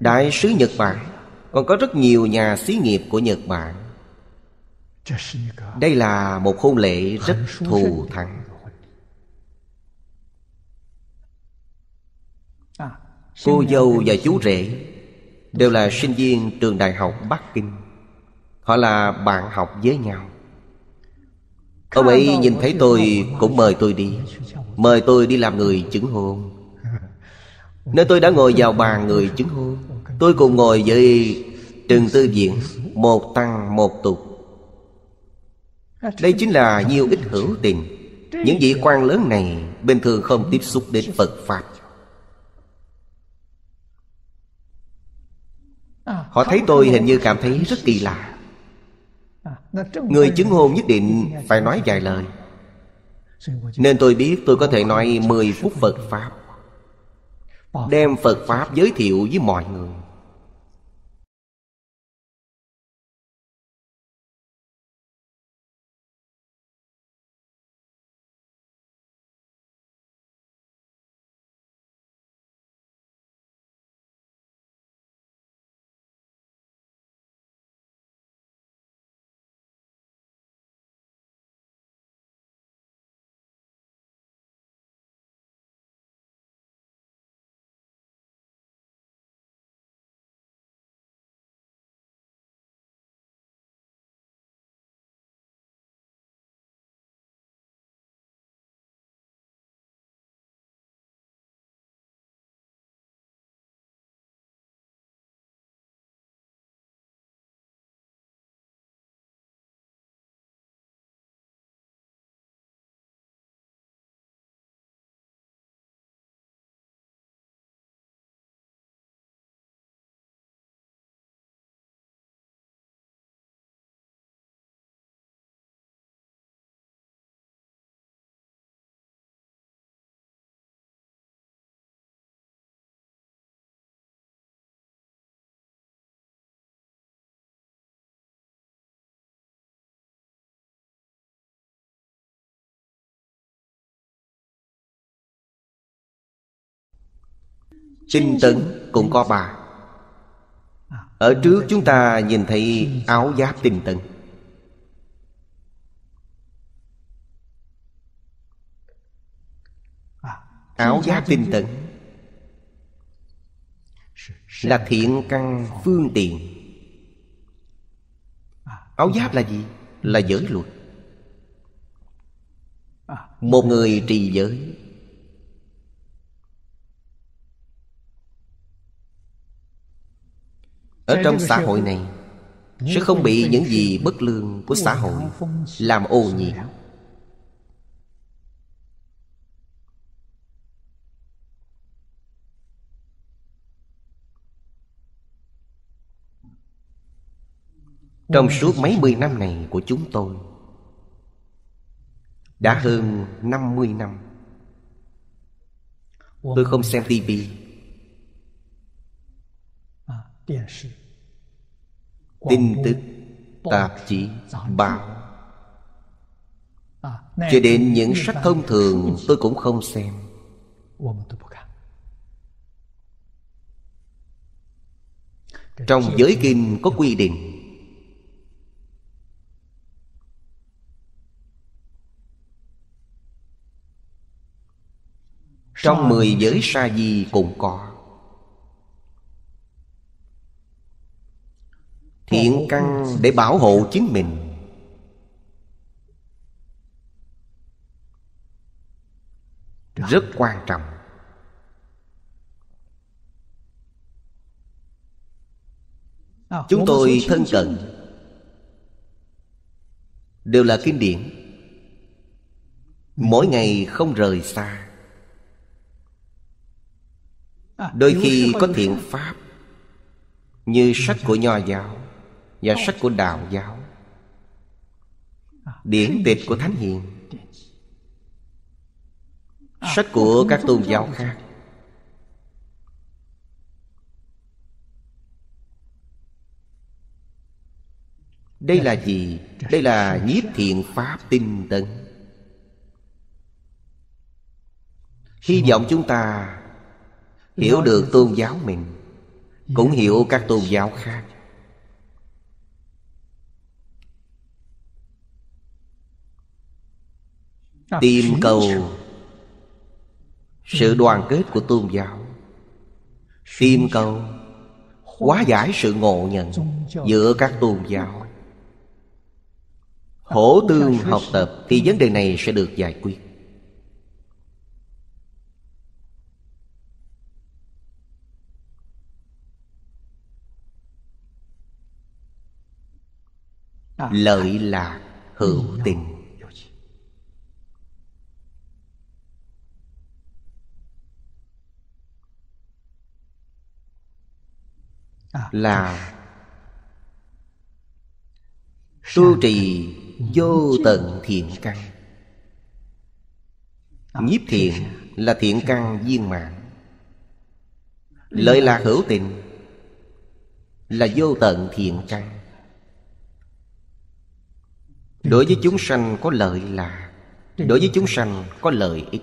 Đại sứ Nhật Bản, còn có rất nhiều nhà xí nghiệp của Nhật Bản. Đây là một hôn lễ rất thù thắng. Cô dâu và chú rể đều là sinh viên trường Đại học Bắc Kinh. Họ là bạn học với nhau. Ông ấy nhìn thấy tôi cũng mời tôi đi, mời tôi đi làm người chứng hôn. Nơi tôi đã ngồi vào bàn người chứng hôn, tôi cùng ngồi với Trần Tư Viện, một tăng một tục. Đây chính là nhiêu ít hữu tình. Những vị quan lớn này bình thường không tiếp xúc đến Phật Pháp. Họ thấy tôi hình như cảm thấy rất kỳ lạ. Người chứng hôn nhất định phải nói vài lời, nên tôi biết tôi có thể nói 10 phút Phật Pháp, đem Phật Pháp giới thiệu với mọi người. Tinh tấn cũng có bà. Ở trước chúng ta nhìn thấy áo giáp tinh tấn. Áo giáp tinh tấn là thiện căn phương tiện. Áo giáp là gì? Là giới luật. Một người trì giới, ở trong xã hội này sẽ không bị những gì bất lương của xã hội làm ô nhiễm. Trong suốt mấy mươi năm này của chúng tôi, đã hơn 50 năm, tôi không xem tivi, tin tức, tạp chí, báo, cho đến những sách thông thường tôi cũng không xem. Trong giới kinh có quy định, trong 10 giới sa di cũng có. Thiện căn để bảo hộ chính mình, rất quan trọng. chúng tôi thân cận đều là kinh điển, mỗi ngày không rời xa. Đôi khi có thiện pháp như sách của Nho giáo và sách của Đạo giáo, điển tịch của Thánh Hiền, sách của các tôn giáo khác. Đây là gì? Đây là nhiếp thiện pháp tinh tấn. Hy vọng chúng ta hiểu được tôn giáo mình, cũng hiểu các tôn giáo khác. Tìm cầu sự đoàn kết của tôn giáo, tìm cầu hóa giải sự ngộ nhận giữa các tôn giáo, hỗ tương học tập, thì vấn đề này sẽ được giải quyết. Lợi lạc hữu tình. Là tu trì vô tận thiện căn. Nhiếp thiện là thiện căn viên mãn. Lợi lạc hữu tình là vô tận thiện căn. Đối với chúng sanh có lợi lạc, đối với chúng sanh có lợi ích.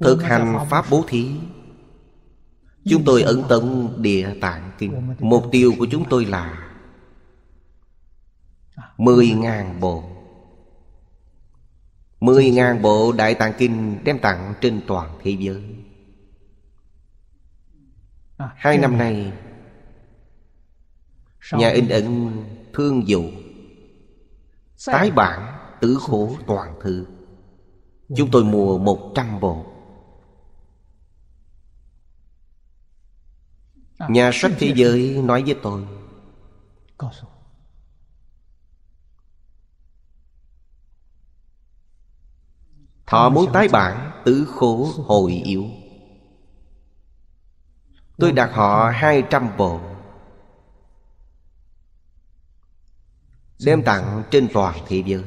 Thực hành pháp bố thí, chúng tôi ấn tống Địa Tạng Kinh. Mục tiêu của chúng tôi là 10.000 bộ. 10.000 bộ Đại Tạng Kinh đem tặng trên toàn thế giới. 2 năm nay, nhà in ấn Thương Vụ tái bản Tứ Khổ Toàn Thư. Chúng tôi mua 100 bộ. Nhà sách thế giới nói với tôi, họ muốn tái bản Tứ Khổ Hồi Yếu. Tôi đặt họ 200 bộ, đem tặng trên toàn thế giới.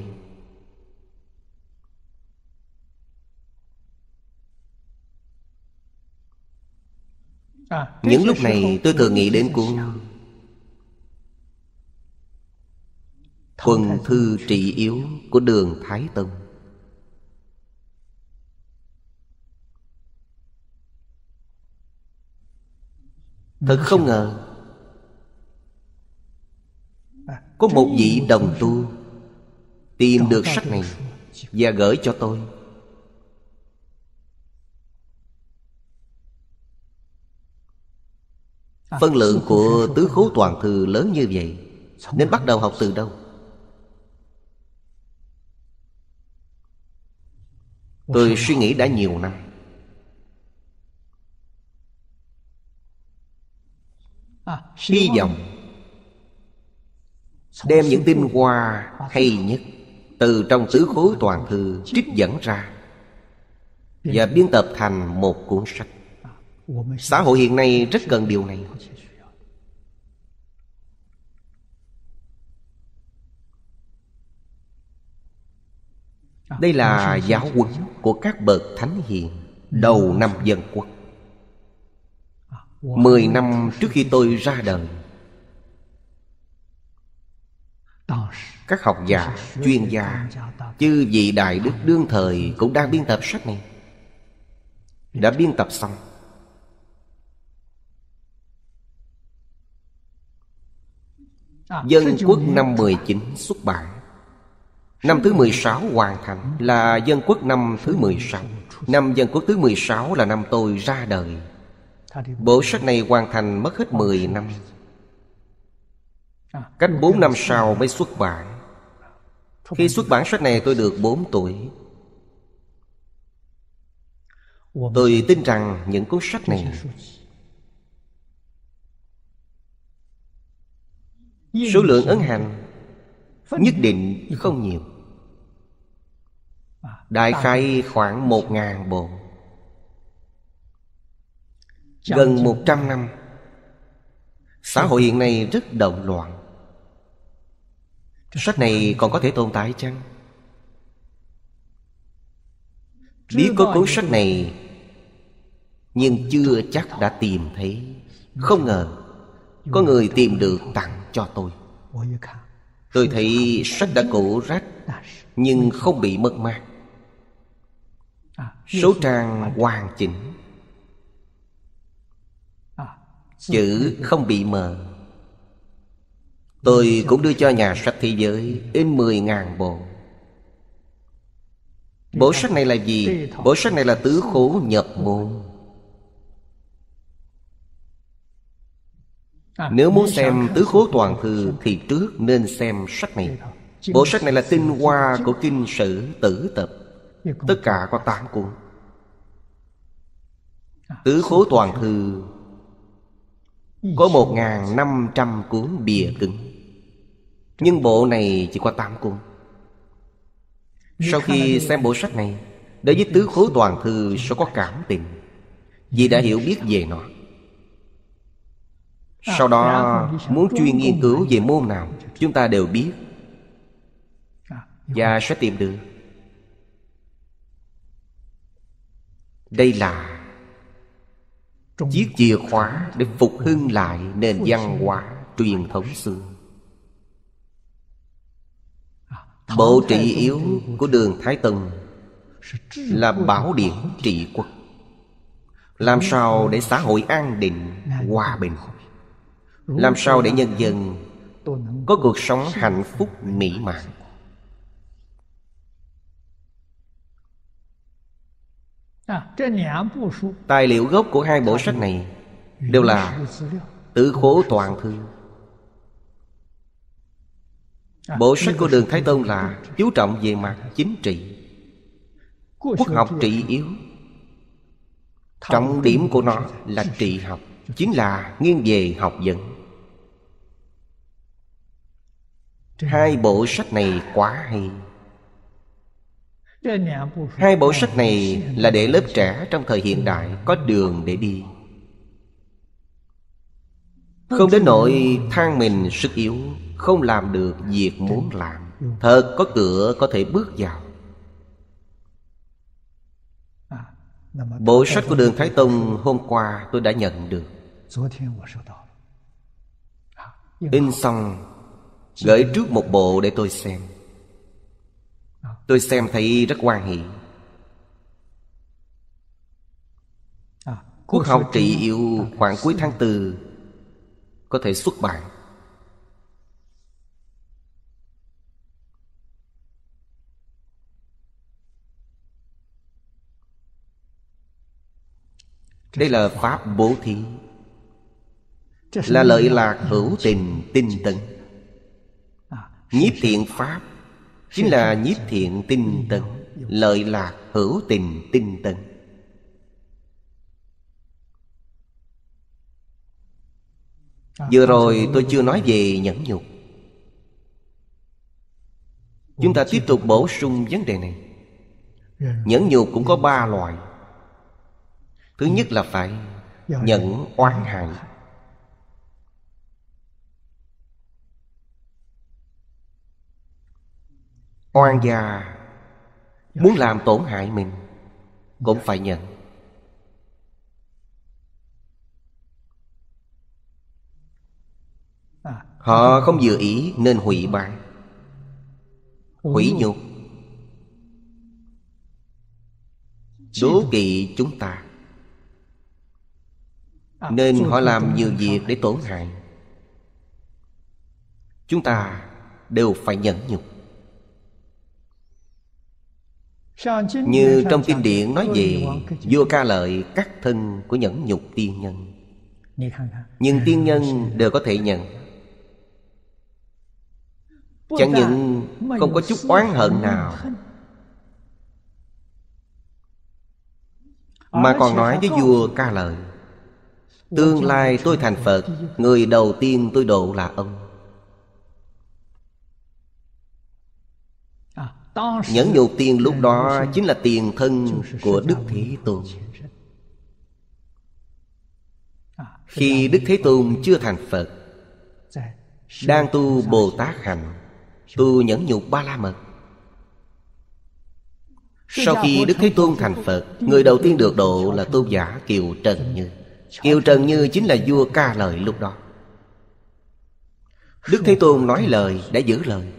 Những lúc này tôi thường nghĩ đến Quần Thư Trị Yếu của Đường Thái Tông. Thật không ngờ có một vị đồng tu tìm được sách này và gửi cho tôi. Phân lượng của Tứ Khố Toàn Thư lớn như vậy, nên bắt đầu học từ đâu? Tôi suy nghĩ đã nhiều năm. Hy vọng đem những tinh hoa hay nhất từ trong Tứ Khố Toàn Thư trích dẫn ra và biên tập thành một cuốn sách. Xã hội hiện nay rất cần điều này. Đây là giáo huấn của các bậc thánh hiền đầu năm Dân Quốc. 10 năm trước khi tôi ra đời, các học giả, chuyên gia, chư vị đại đức đương thời cũng đang biên tập sách này. Đã biên tập xong, Dân Quốc năm 19 xuất bản, năm thứ 16 hoàn thành, là Dân Quốc năm thứ 16. Năm Dân Quốc thứ 16 là năm tôi ra đời. Bộ sách này hoàn thành mất hết 10 năm. Cách 4 năm sau mới xuất bản. Khi xuất bản sách này tôi được 4 tuổi. Tôi tin rằng những cuốn sách này, số lượng ấn hành nhất định không nhiều, đại khái khoảng 1000 bộ, gần 100 năm. Xã hội hiện nay rất động loạn, sách này còn có thể tồn tại chăng? Biết có cuốn sách này nhưng chưa chắc đã tìm thấy. Không ngờ có người tìm được tặng cho tôi. Tôi thấy sách đã cũ rách nhưng không bị mất mát, số trang hoàn chỉnh, chữ không bị mờ. Tôi cũng đưa cho nhà sách thế giới in 10.000 bộ. Bộ sách này là gì? Bộ sách này là tứ khố nhập môn. Nếu muốn xem tứ khố toàn thư thì trước nên xem sách này. Bộ sách này là tinh hoa của kinh sử tử tập, tất cả có 8 cuốn. Tứ khố toàn thư có 1.500 cuốn bìa cứng, nhưng bộ này chỉ có 8 cuốn. Sau khi xem bộ sách này, đối với tứ khố toàn thư sẽ có cảm tình, vì đã hiểu biết về nó. Sau đó muốn chuyên nghiên cứu về môn nào, chúng ta đều biết và sẽ tìm được. Đây là chiếc chìa khóa để phục hưng lại nền văn hóa truyền thống xưa. Bộ trị yếu của Đường Thái Tông là bảo điển trị quốc. Làm sao để xã hội an định, hòa bình, làm sao để nhân dân có cuộc sống hạnh phúc mỹ mãn. Tài liệu gốc của hai bộ sách này đều là tứ khố toàn thư. Bộ sách của Đường Thái Tông là chú trọng về mặt chính trị, quốc học trị yếu. Trọng điểm của nó là trị học, chính là nghiêng về học vấn. Hai bộ sách này quá hay. Hai bộ sách này là để lớp trẻ trong thời hiện đại có đường để đi, không đến nỗi than mình sức yếu, không làm được việc muốn làm. Thật có cửa có thể bước vào. Bộ sách của Đường Thái Tông hôm qua tôi đã nhận được, in xong gửi trước một bộ để tôi xem. Tôi xem thấy rất hoan hỷ. Quốc học trị yếu khoảng cuối tháng 4 có thể xuất bản. Đây là pháp bố thí, là lợi lạc hữu tình tinh tấn. Nhiếp thiện pháp chính là nhiếp thiện tinh tấn, lợi lạc hữu tình tinh tấn. Vừa rồi tôi chưa nói về nhẫn nhục. Chúng ta tiếp tục bổ sung vấn đề này. Nhẫn nhục cũng có 3 loại. Thứ nhất là phải nhẫn oán hại. Oan gia muốn làm tổn hại mình cũng phải nhận. Họ không vừa ý nên hủy bạn, hủy nhục, đố kỵ chúng ta, nên họ làm nhiều việc để tổn hại. Chúng ta đều phải nhẫn nhục. Như trong kinh điển nói về vua Ca Lợi cắt thân của nhẫn nhục tiên nhân, nhưng tiên nhân đều có thể nhận. Chẳng những không có chút oán hận nào, mà còn nói với vua Ca Lợi: tương lai tôi thành Phật, người đầu tiên tôi độ là ông. Nhẫn nhục tiền lúc đó chính là tiền thân của Đức Thế Tôn. Khi Đức Thế Tôn chưa thành Phật, đang tu Bồ Tát hạnh, tu nhẫn nhục ba la mật. Sau khi Đức Thế Tôn thành Phật, người đầu tiên được độ là tôn giả Kiều Trần Như. Kiều Trần Như chính là vua Ca Lợi lúc đó. Đức Thế Tôn nói lời đã giữ lời,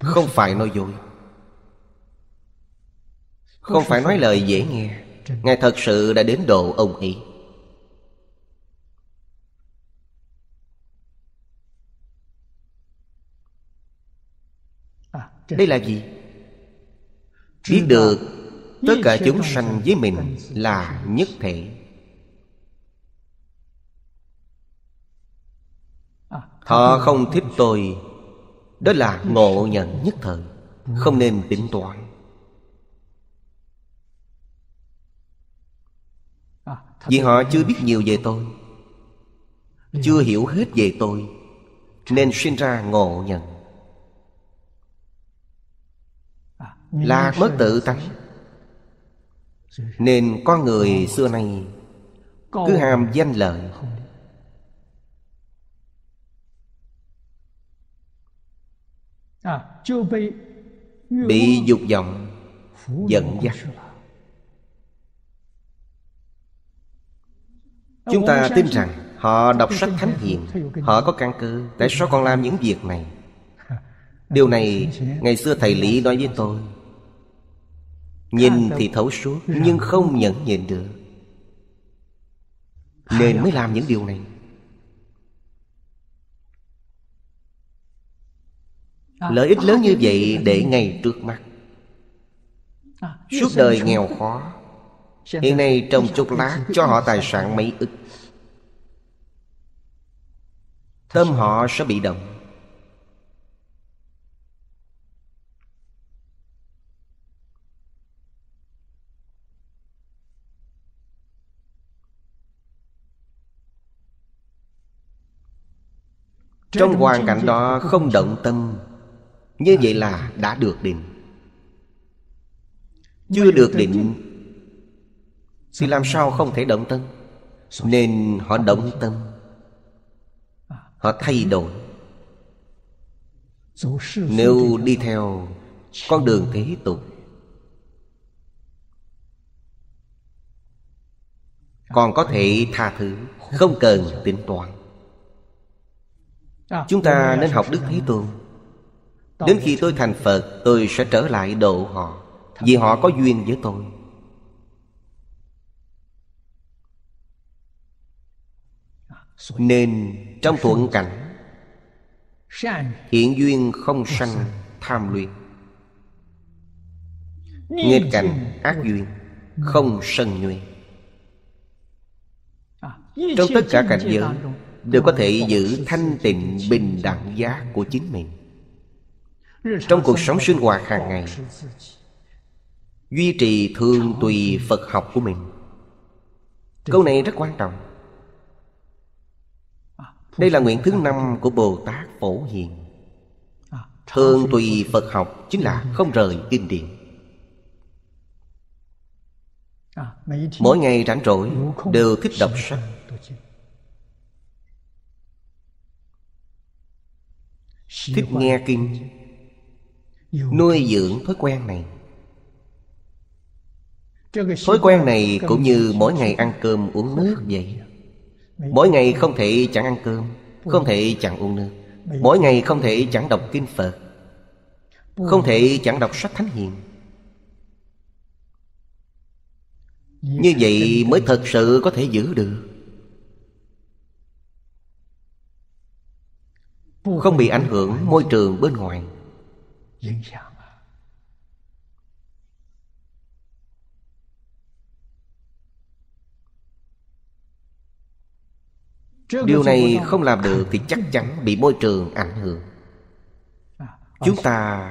không phải nói dối, không phải nói lời dễ nghe. Ngài thật sự đã đến độ ông ấy. Đây là gì? Biết được tất cả chúng sanh với mình là nhất thể. Họ không thích tôi, đó là ngộ nhận nhất thời, không nên tính toán. Vì họ chưa biết nhiều về tôi, chưa hiểu hết về tôi, nên sinh ra ngộ nhận. Là mất tự tánh, nên con người xưa nay cứ ham danh lợi, bị dục vọng dẫn dắt. Chúng ta tin rằng họ đọc sách thánh hiền, họ có căn cứ. Tại sao còn làm những việc này? Điều này ngày xưa thầy Lý nói với tôi. Nhìn thì thấu suốt, nhưng không nhận nhìn được, nên mới làm những điều này. Lợi ích lớn như vậy để ngay trước mắt. Suốt đời nghèo khó, hiện nay trong chốc lát cho họ tài sản mấy ức, tâm họ sẽ bị động. Trong hoàn cảnh đó không động tâm, như vậy là đã được định. Chưa được định thì làm sao không thể động tâm? Nên họ động tâm, họ thay đổi. Nếu đi theo con đường thế tục, còn có thể tha thứ, không cần tính toán. Chúng ta nên học Đức Thế Tôn. Đến khi tôi thành Phật, tôi sẽ trở lại độ họ, vì họ có duyên với tôi. Nên trong thuận cảnh, hiện duyên không sanh tham luyện, nghịch cảnh ác duyên không sân nhuệ. Trong tất cả cảnh giới đều có thể giữ thanh tịnh bình đẳng giác của chính mình. Trong cuộc sống sinh hoạt hàng ngày, duy trì thường tùy Phật học của mình. Câu này rất quan trọng. Đây là nguyện thứ 5 của Bồ Tát Phổ Hiền. Thường tùy Phật học chính là không rời kinh điển. Mỗi ngày rảnh rỗi đều thích đọc sách. Thích nghe kinh. Nuôi dưỡng thói quen này. Thói quen này cũng như mỗi ngày ăn cơm uống nước vậy. Mỗi ngày không thể chẳng ăn cơm, không thể chẳng uống nước. Mỗi ngày không thể chẳng đọc kinh Phật, không thể chẳng đọc sách thánh hiền. Như vậy mới thật sự có thể giữ được, không bị ảnh hưởng môi trường bên ngoài. Điều này không làm được thì chắc chắn bị môi trường ảnh hưởng. Chúng ta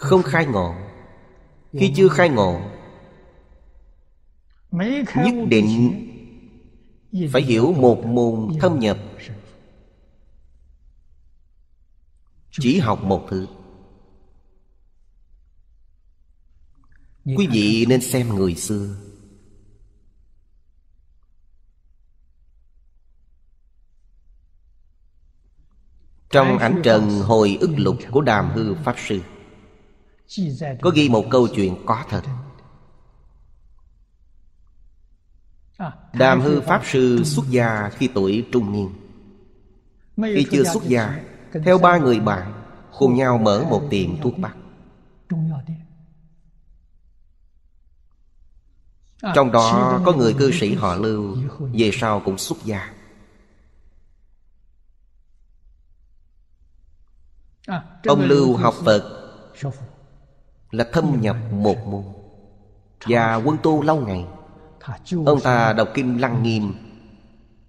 không khai ngộ. Khi chưa khai ngộ, nhất định phải hiểu một môn thâm nhập, chỉ học một thứ. Quý vị nên xem người xưa, trong ảnh trần hồi ức lục của Đàm Hư Pháp Sư có ghi một câu chuyện có thật. Đàm Hư Pháp Sư xuất gia khi tuổi trung niên. Khi chưa xuất gia, theo 3 người bạn cùng nhau mở một tiệm thuốc bắc. Trong đó có người cư sĩ họ Lưu, về sau cũng xuất gia. Ông Lưu học Phật là thâm nhập một môn, và quân tu lâu ngày. Ông ta đọc Kinh Lăng Nghiêm,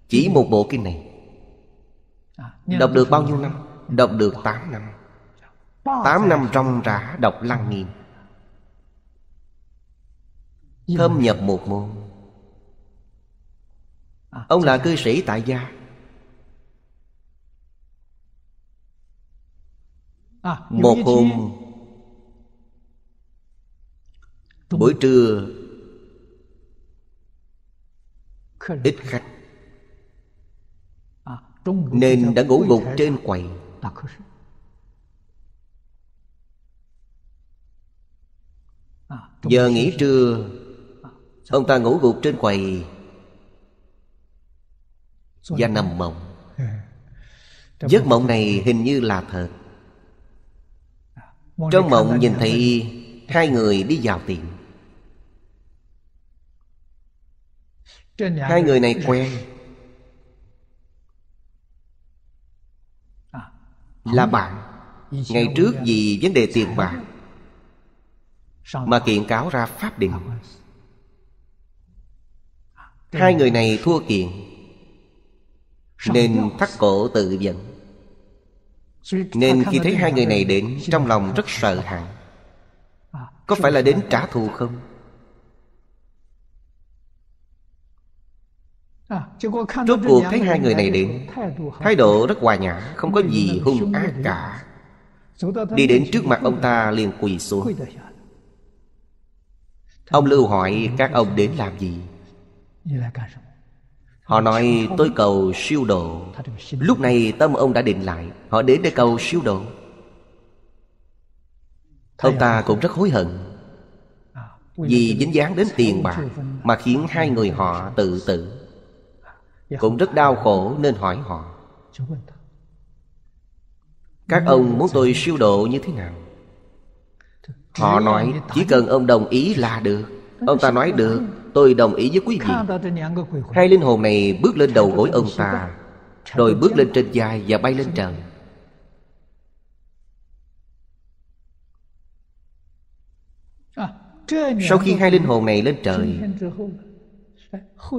chỉ một bộ kinh này. Đọc được bao nhiêu năm? Đọc được 8 năm. 8 năm ròng rã đọc Lăng Nghiêm, thâm nhập một môn. Ông là cư sĩ tại gia. Một hôm buổi trưa ít khách nên đã ngủ gục trên quầy. Giờ nghỉ trưa, ông ta ngủ gục trên quầy và nằm mộng. Giấc mộng này hình như là thật. Trong mộng nhìn thấy 2 người đi vào tiệm. 2 người này quen, là bạn. Ngày trước vì vấn đề tiền bạc mà kiện cáo ra pháp đình. 2 người này thua kiện nên thắt cổ tự vẫn. Nên khi thấy 2 người này đến, trong lòng rất sợ hãi. Có phải là đến trả thù không? Rốt cuộc thấy 2 người này đến, thái độ rất hòa nhã, không có gì hung ác cả. Đi đến trước mặt ông ta liền quỳ xuống. Ông Lưu hỏi các ông đến làm gì? Họ nói tôi cầu siêu độ. Lúc này tâm ông đã định lại, họ đến để cầu siêu độ. Ông ta cũng rất hối hận vì dính dáng đến tiền bạc mà khiến 2 người họ tự tử. Cũng rất đau khổ nên hỏi họ: các ông muốn tôi siêu độ như thế nào? Họ nói chỉ cần ông đồng ý là được. Ông ta nói được, tôi đồng ý với quý vị. 2 linh hồn này bước lên đầu gối ông ta, rồi bước lên trên vai và bay lên trời. Sau khi 2 linh hồn này lên trời,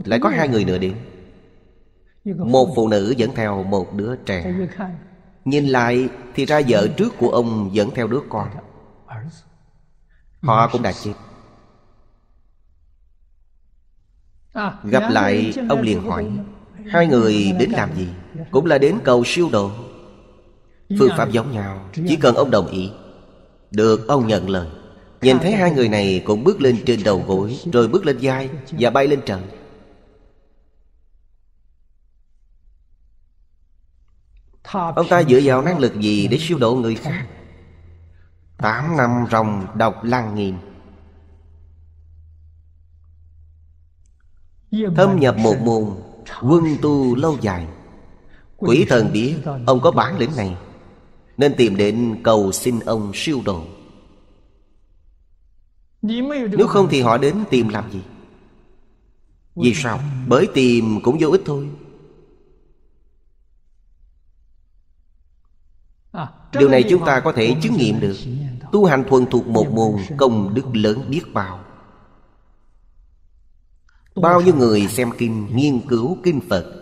lại có 2 người nữa đến. Một phụ nữ dẫn theo một đứa trẻ. Nhìn lại thì ra vợ trước của ông dẫn theo đứa con. Họ cũng đã chết. Gặp lại, ông liền hỏi: 2 người đến làm gì? Cũng là đến cầu siêu độ. Phương pháp giống nhau, chỉ cần ông đồng ý. Được, ông nhận lời. Nhìn thấy 2 người này cũng bước lên trên đầu gối, rồi bước lên vai và bay lên trời. Ông ta dựa vào năng lực gì để siêu độ người khác? 8 năm ròng đọc Lăng Nghiêm, thâm nhập một môn, quân tu lâu dài. Quỷ thần biết ông có bản lĩnh này nên tìm đến cầu xin ông siêu độ. Nếu không thì họ đến tìm làm gì? Vì sao? Bởi tìm cũng vô ích thôi. Điều này chúng ta có thể chứng nghiệm được. Tu hành thuần thuộc một môn, công đức lớn biết bao. Bao nhiêu người xem kinh, nghiên cứu kinh Phật,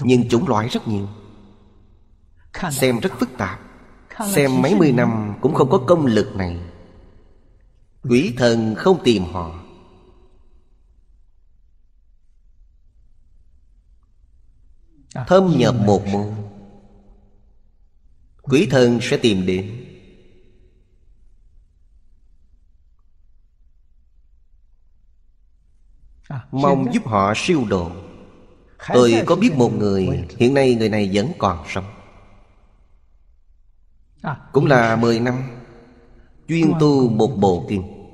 nhưng chủng loại rất nhiều, xem rất phức tạp, xem mấy mươi năm cũng không có công lực này. Quỷ thần không tìm họ. Thâm nhập một môn, quỷ thần sẽ tìm đến. Mong giúp họ siêu độ. Tôi có biết một người, hiện nay người này vẫn còn sống, cũng là 10 năm chuyên tu một bộ kinh.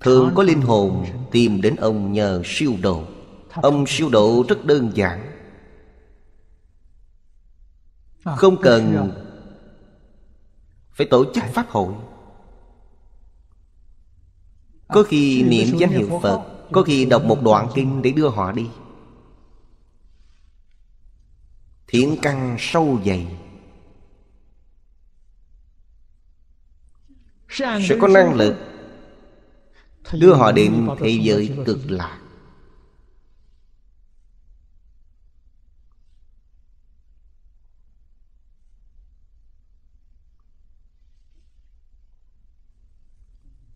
Thường có linh hồn tìm đến ông nhờ siêu độ. Ông siêu độ rất đơn giản, không cần phải tổ chức pháp hội. Có khi niệm danh hiệu Phật, có khi đọc một đoạn kinh để đưa họ đi. Thiện căn sâu dày, sẽ có năng lực đưa họ đến thế giới cực lạc.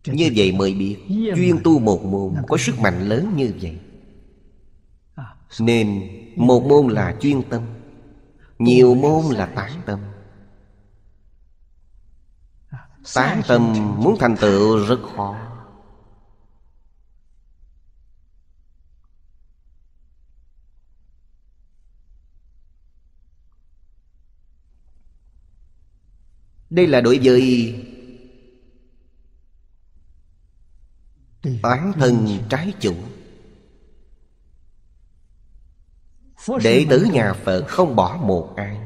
Như vậy mới biết chuyên tu một môn có sức mạnh lớn như vậy. Nên một môn là chuyên tâm, nhiều môn là tán tâm. Tán tâm muốn thành tựu rất khó. Đây là đối với oán thân trái chủ. Đệ tử nhà Phật không bỏ một ai.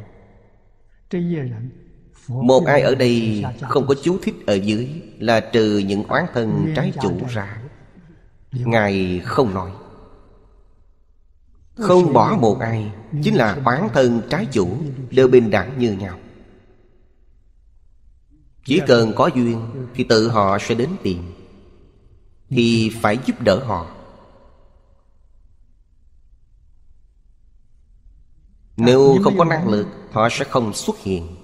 Một ai ở đây không có chú thích ở dưới là trừ những oán thân trái chủ ra. Ngài không nói. Không bỏ một ai chính là oán thân trái chủ đều bình đẳng như nhau. Chỉ cần có duyên thì tự họ sẽ đến tìm, thì phải giúp đỡ họ. Nếu không có năng lực, họ sẽ không xuất hiện.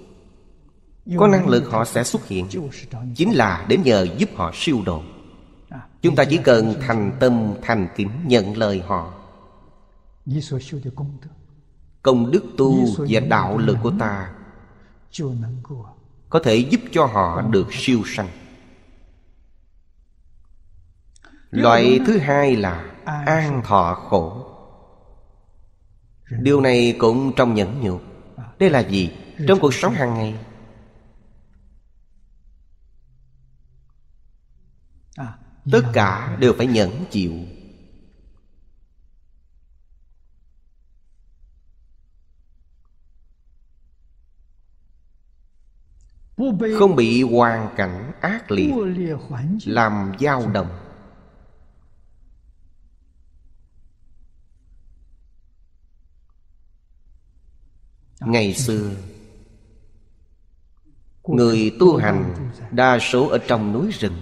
Có năng lực họ sẽ xuất hiện, chính là đến nhờ giúp họ siêu độ. Chúng ta chỉ cần thành tâm thành kính nhận lời họ. Công đức tu và đạo lực của ta có thể giúp cho họ được siêu sanh. Loại thứ hai là an thọ khổ. Điều này cũng trong nhẫn nhục. Đây là gì? Trong cuộc sống hàng ngày, tất cả đều phải nhẫn chịu. Không bị hoàn cảnh ác liệt làm dao động. Ngày xưa, người tu hành đa số ở trong núi rừng.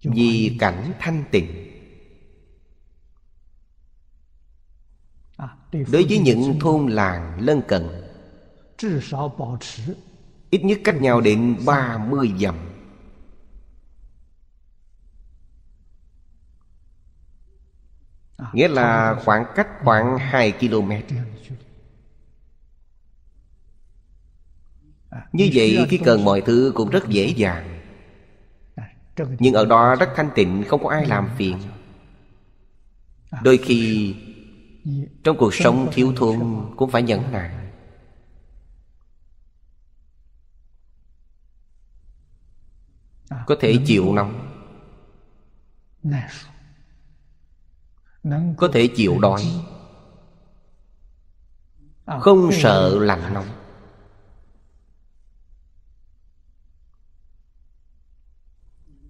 Vì cảnh thanh tịnh, đối với những thôn làng lân cận, ít nhất cách nhau đến 30 dặm. Nghĩa là khoảng cách khoảng 2 km. Như vậy khi cần mọi thứ cũng rất dễ dàng. Nhưng ở đó rất thanh tịnh, không có ai làm phiền. Đôi khi trong cuộc sống thiếu thốn cũng phải nhẫn nại. Có thể chịu nóng, có thể chịu đói, không sợ lạnh nóng.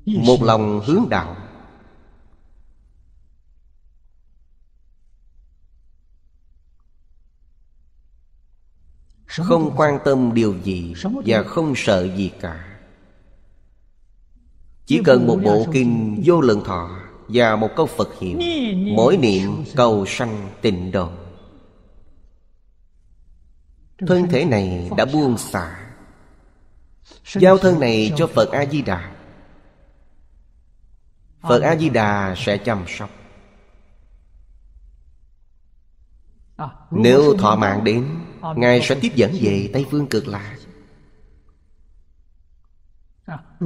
Một lòng hướng đạo. Không quan tâm điều gì và không sợ gì cả. Chỉ cần một bộ kinh Vô Lượng Thọ và một câu Phật hiệu, mỗi niệm cầu sanh tịnh độ. Thân thể này đã buông xả, giao thân này cho Phật A-di-đà. Phật A-di-đà sẽ chăm sóc. Nếu thọ mạng đến, Ngài sẽ tiếp dẫn về Tây Phương Cực Lạc.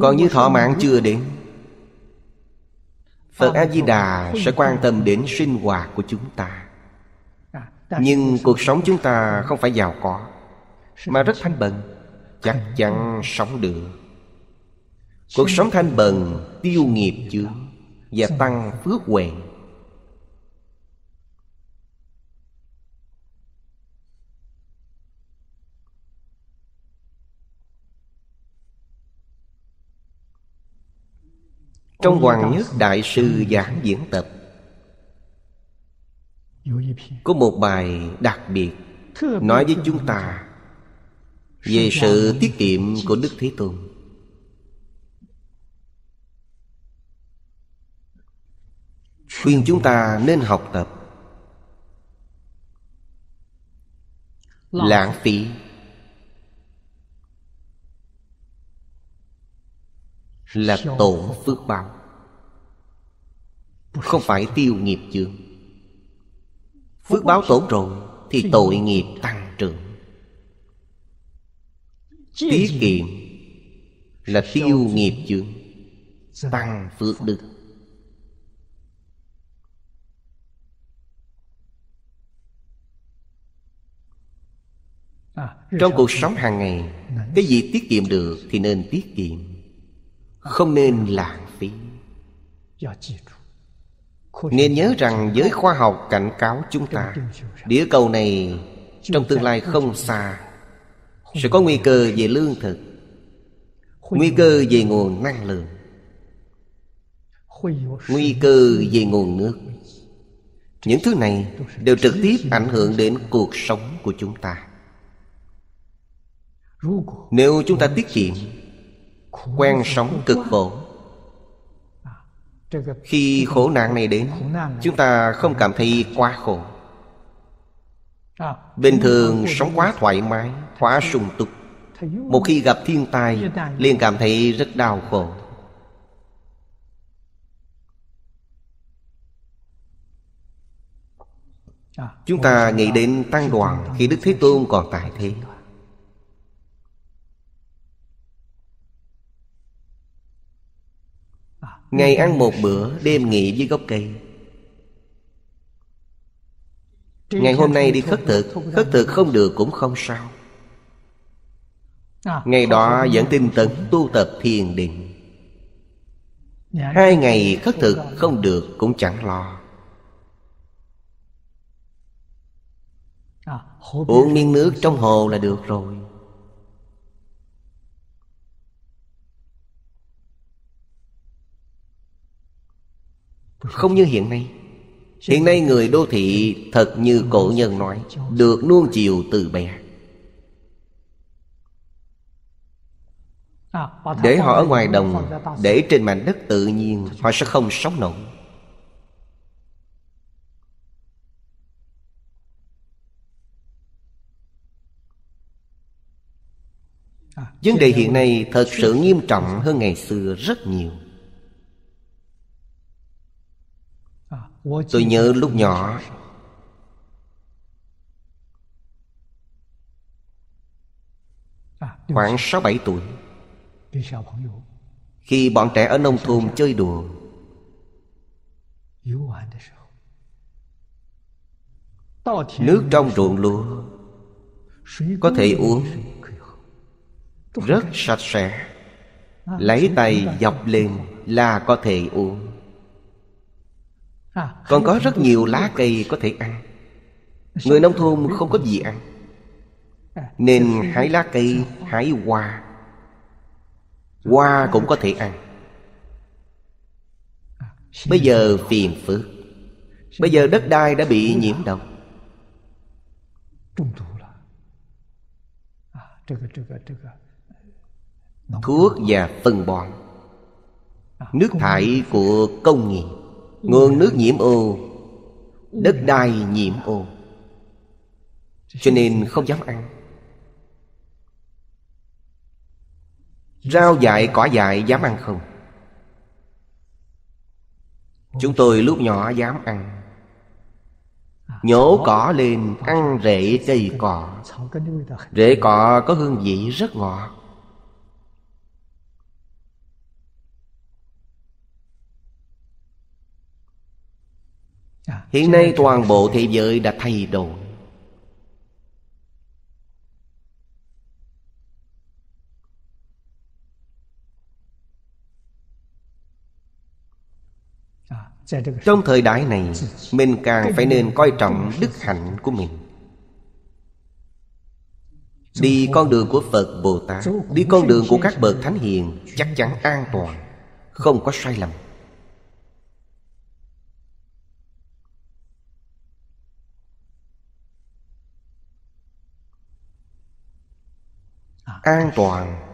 Còn như thọ mạng chưa đến, Phật A-di-đà sẽ quan tâm đến sinh hoạt của chúng ta. Nhưng cuộc sống chúng ta không phải giàu có, mà rất thanh bần, chắc chắn sống được. Cuộc sống thanh bần tiêu nghiệp chướng và tăng phước huệ. Trong Hoàng Nhất Đại Sư giảng diễn tập có một bài đặc biệt nói với chúng ta về sự tiết kiệm của Đức Thế Tôn. Khuyên chúng ta nên học tập. Lãng phí là tổn phước báo, không phải tiêu nghiệp chướng. Phước báo tổn rồi thì tội nghiệp tăng trưởng. Tiết kiệm là tiêu nghiệp chướng, tăng phước đức. Trong cuộc sống hàng ngày, cái gì tiết kiệm được thì nên tiết kiệm, không nên lãng phí. Nên nhớ rằng giới khoa học cảnh cáo chúng ta, địa cầu này trong tương lai không xa sẽ có nguy cơ về lương thực, nguy cơ về nguồn năng lượng, nguy cơ về nguồn nước. Những thứ này đều trực tiếp ảnh hưởng đến cuộc sống của chúng ta. Nếu chúng ta tiết kiệm, quen sống cực khổ, khi khổ nạn này đến, chúng ta không cảm thấy quá khổ. Bình thường sống quá thoải mái, quá sung túc, một khi gặp thiên tai liền cảm thấy rất đau khổ. Chúng ta nghĩ đến tăng đoàn khi Đức Thế Tôn còn tại thế. Ngày ăn một bữa, đêm nghỉ dưới gốc cây. Ngày hôm nay đi khất thực không được cũng không sao. Ngày đó vẫn tinh tấn tu tập thiền định. 2 ngày khất thực không được cũng chẳng lo. Uống miếng nước trong hồ là được rồi. Không như hiện nay. Hiện nay người đô thị thật như cổ nhân nói, được nuông chiều từ bé, để họ ở ngoài đồng, để trên mảnh đất tự nhiên, họ sẽ không sống nổi. Vấn đề hiện nay thật sự nghiêm trọng hơn ngày xưa rất nhiều. Tôi nhớ lúc nhỏ, khoảng 6-7 tuổi, khi bọn trẻ ở nông thôn chơi đùa, nước trong ruộng lúa có thể uống, rất sạch sẽ, lấy tay dọc lên là có thể uống. Còn có rất nhiều lá cây có thể ăn. Người nông thôn không có gì ăn, nên hái lá cây, hái hoa. Hoa cũng có thể ăn. Bây giờ phiền phức. Bây giờ đất đai đã bị nhiễm độc. Thuốc và phân bón, nước thải của công nghiệp, nguồn nước nhiễm ô, đất đai nhiễm ô, cho nên không dám ăn, Rau dại cỏ dại dám ăn không? Chúng tôi lúc nhỏ dám ăn. Nhổ cỏ lên ăn rễ cây cỏ. Rễ cỏ có hương vị rất ngọt. Hiện nay toàn bộ thế giới đã thay đổi. Trong thời đại này, mình càng phải nên coi trọng đức hạnh của mình. Đi con đường của Phật Bồ Tát, đi con đường của các bậc thánh hiền, chắc chắn an toàn, không có sai lầm. An toàn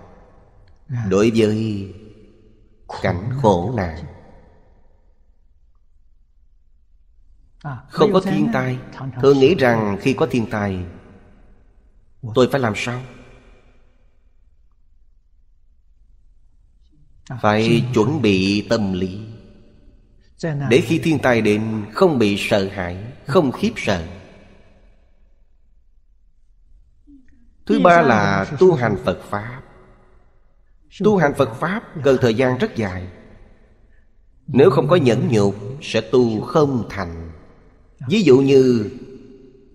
đối với cảnh khổ nạn, không có thiên tai. Thường nghĩ rằng khi có thiên tai tôi phải làm sao? Phải chuẩn bị tâm lý để khi thiên tai đến không bị sợ hãi, không khiếp sợ. Thứ ba là tu hành Phật Pháp. Tu hành Phật Pháp cần thời gian rất dài. Nếu không có nhẫn nhục sẽ tu không thành. Ví dụ như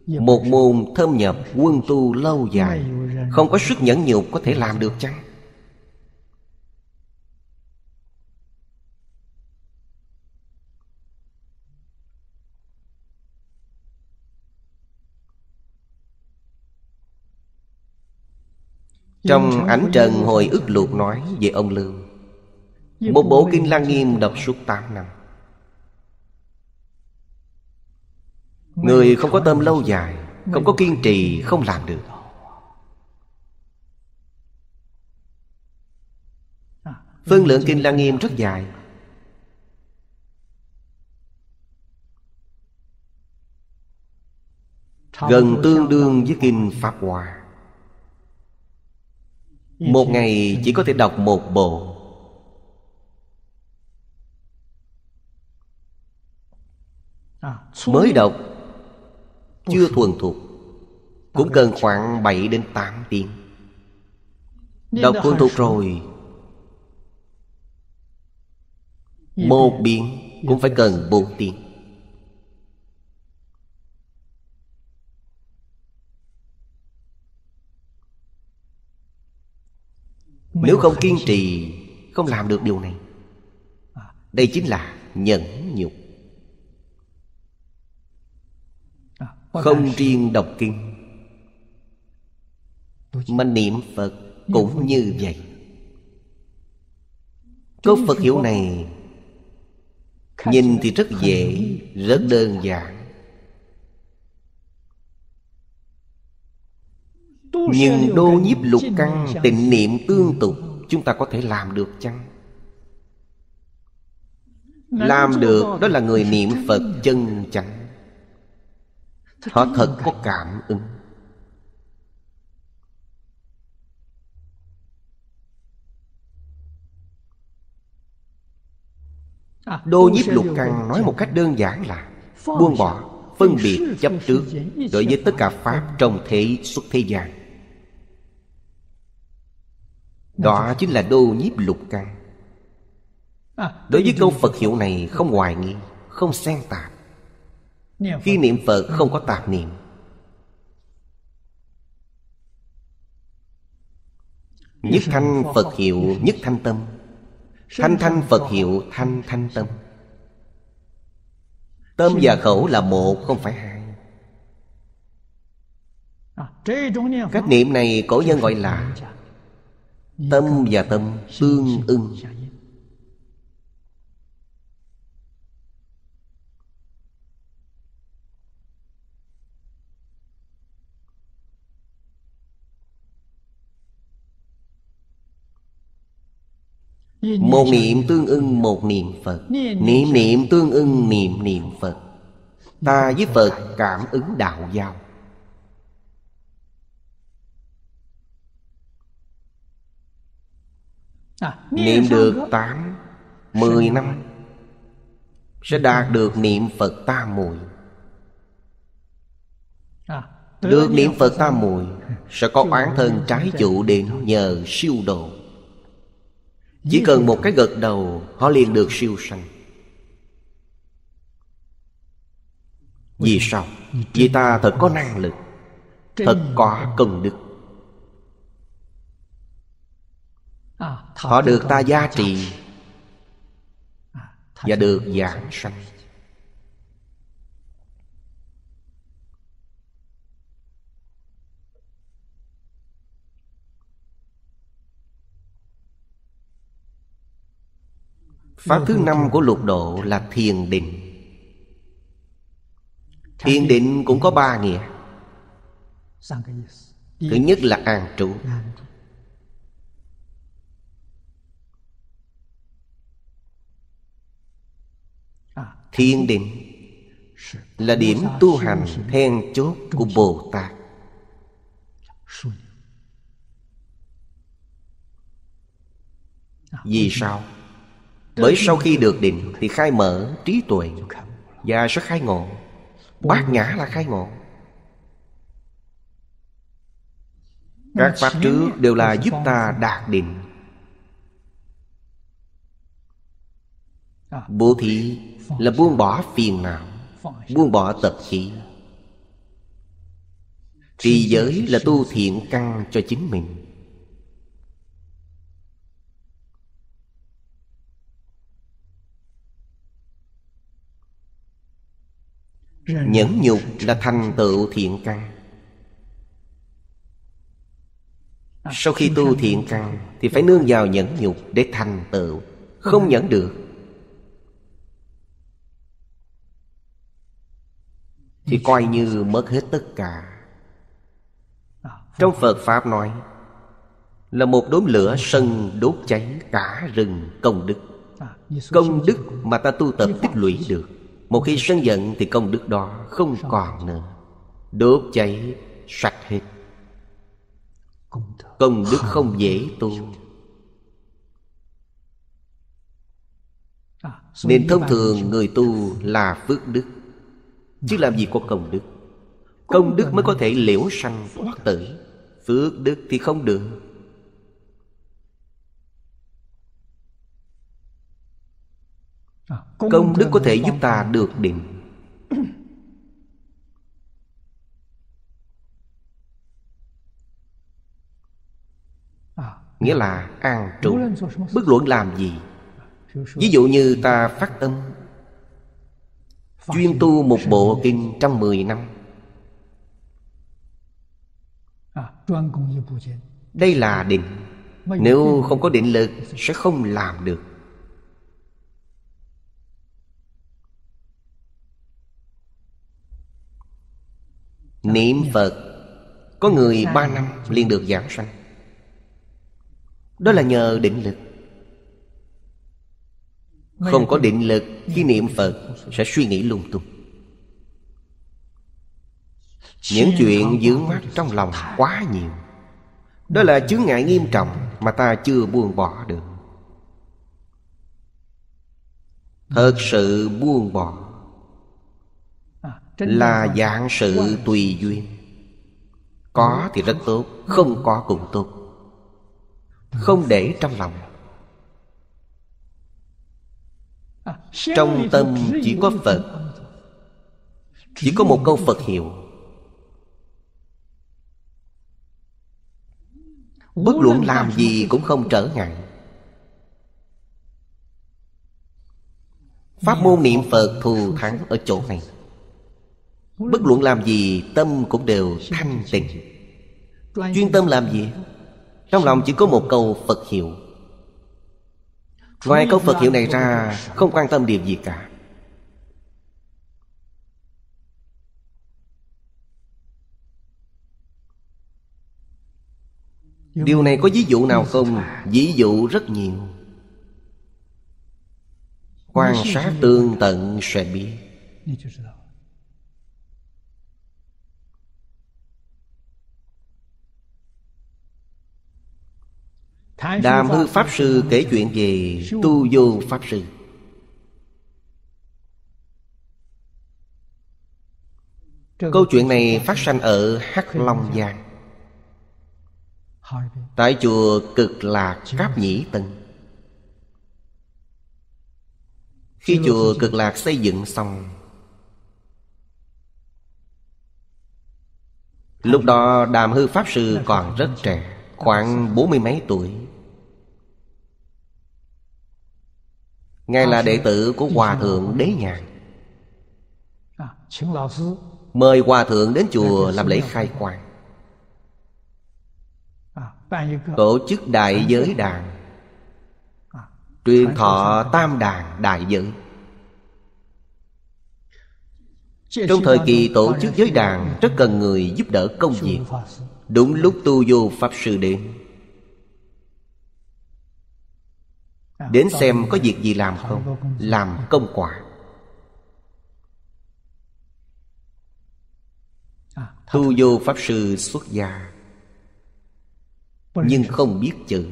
một môn thâm nhập quân tu lâu dài, không có sức nhẫn nhục có thể làm được chăng? Trong Ánh Trần Hồi Ức Lục nói về ông Lưu, một bộ Kinh Lăng Nghiêm đọc suốt 8 năm. Người không có tâm lâu dài, không có kiên trì, không làm được. Phân lượng Kinh Lăng Nghiêm rất dài. Gần tương đương với Kinh Pháp Hoa. Một ngày chỉ có thể đọc một bộ. Mới đọc chưa thuần thục cũng cần khoảng 7 đến 8 tiếng. Đọc thuần thục rồi, một biến cũng phải cần 4 tiếng. Nếu không kiên trì, không làm được điều này. Đây chính là nhẫn nhục. Không riêng đọc kinh, mà niệm Phật cũng như vậy. Câu Phật hiểu này nhìn thì rất dễ, rất đơn giản, nhưng đô nhiếp lục căn, tịnh niệm tương tục, chúng ta có thể làm được chăng? Làm được đó là người niệm Phật chân chánh, họ thật có cảm ứng. Đô nhiếp lục căn nói một cách đơn giản là buông bỏ phân biệt chấp trước đối với tất cả pháp trong thế xuất thế gian. Đó chính là đô nhiếp lục căn. Đối với câu Phật hiệu này không hoài nghi, không xen tạp. Khi niệm Phật không có tạp niệm. Nhất thanh Phật hiệu nhất thanh tâm. Thanh thanh Phật hiệu thanh thanh tâm. Tâm và khẩu là một, không phải hai. Cách niệm này cổ nhân gọi là tâm và tâm tương ưng. Một niệm tương ưng một niệm Phật. Niệm niệm tương ưng niệm niệm Phật. Ta với Phật cảm ứng đạo giao. Niệm được 8, 10 năm sẽ đạt được niệm Phật tam muội. Được niệm Phật tam muội sẽ có oán thân trái chủ đến nhờ siêu độ. Chỉ cần một cái gật đầu, họ liền được siêu sanh. Vì sao? Vì ta thật có năng lực, thật có công đức. Họ được ta gia trì và được giảng sanh. Pháp thứ 5 của lục độ là thiền định. Thiền định cũng có 3 nghĩa. Thứ nhất là an trụ. Thiền định là điểm tu hành then chốt của Bồ Tát. Vì sao? Bởi sau khi được định thì khai mở trí tuệ và sẽ khai ngộ. Bát nhã là khai ngộ. Các pháp trước đều là giúp ta đạt định. Bố thí là buông bỏ phiền não, buông bỏ tập khí. Trì giới là tu thiện căn cho chính mình. Nhẫn nhục là thành tựu thiện căn. Sau khi tu thiện căn thì phải nương vào nhẫn nhục để thành tựu. Không nhẫn được thì coi như mất hết tất cả. Trong Phật Pháp nói là một đốm lửa sân đốt cháy cả rừng công đức. Công đức mà ta tu tập tích lũy được, một khi sân giận thì công đức đó không còn nữa, đốt cháy sạch hết. Công đức không dễ tu. Nên thông thường người tu là phước đức, chứ làm gì có công đức. Công đức mới có thể liễu sanh thoát tử, phước đức thì không được. Công đức có thể giúp ta được định. Nghĩa là an trụ, bất luận làm gì. Ví dụ như ta phát tâm chuyên tu một bộ kinh trong 10 năm. Đây là định. Nếu không có định lực sẽ không làm được. Niệm Phật, có người 3 năm liền được giảng sanh. Đó là nhờ định lực. Không có định lực, khi niệm Phật sẽ suy nghĩ lung tung. Những chuyện vướng mắc trong lòng quá nhiều. Đó là chướng ngại nghiêm trọng mà ta chưa buông bỏ được. Thật sự buông bỏ là dạng sự tùy duyên. Có thì rất tốt, không có cũng tốt. Không để trong lòng. Trong tâm chỉ có Phật, chỉ có một câu Phật hiệu. Bất luận làm gì cũng không trở ngại. Pháp môn niệm Phật thù thắng ở chỗ này. Bất luận làm gì tâm cũng đều thanh tịnh. Chuyên tâm làm gì? Trong lòng chỉ có một câu Phật hiệu. Ngoài câu Phật hiệu này ra không quan tâm điều gì cả. Điều này có ví dụ nào không? Ví dụ rất nhiều. Quan sát tương tận sẽ biết. Đàm Hư Pháp Sư kể chuyện về Tu Vô Pháp Sư. Câu chuyện này phát sanh ở Hắc Long Giang, tại chùa Cực Lạc Cáp Nhĩ Tân. Khi chùa Cực Lạc xây dựng xong, lúc đó Đàm Hư Pháp Sư còn rất trẻ, khoảng 40 mấy tuổi. Ngài là đệ tử của Hòa Thượng Đế Nhàn. Mời Hòa Thượng đến chùa làm lễ khai quang, tổ chức đại giới đàn, truyền thọ tam đàn đại giới. Trong thời kỳ tổ chức giới đàn, rất cần người giúp đỡ công việc. Đúng lúc Tu Vô Pháp Sư đến xem có việc gì làm không, làm công quả. Tu Vô Pháp Sư xuất gia, nhưng không biết chữ.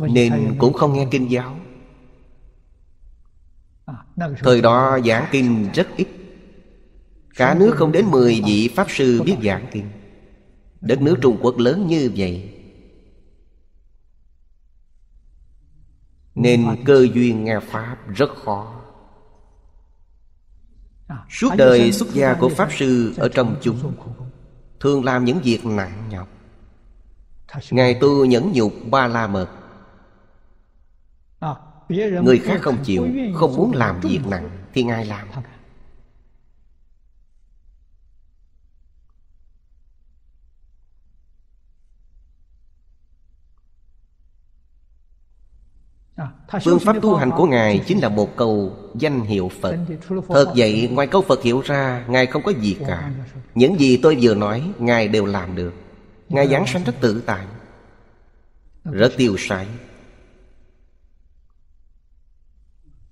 Nên cũng không nghe kinh giáo. Thời đó giảng kinh rất ít. Cả nước không đến 10 vị Pháp sư biết giảng kinh. Đất nước Trung Quốc lớn như vậy, nên cơ duyên nghe Pháp rất khó. Suốt đời xuất gia của Pháp sư ở trong chúng thường làm những việc nặng nhọc. Ngài tu nhẫn nhục ba la mật. Người khác không chịu, không muốn làm việc nặng thì Ngài làm. Phương pháp tu hành của Ngài chính là một câu danh hiệu Phật. Thật vậy, ngoài câu Phật hiệu ra, Ngài không có gì cả. Những gì tôi vừa nói, Ngài đều làm được. Ngài giảng sanh rất tự tại, rất tiêu sái.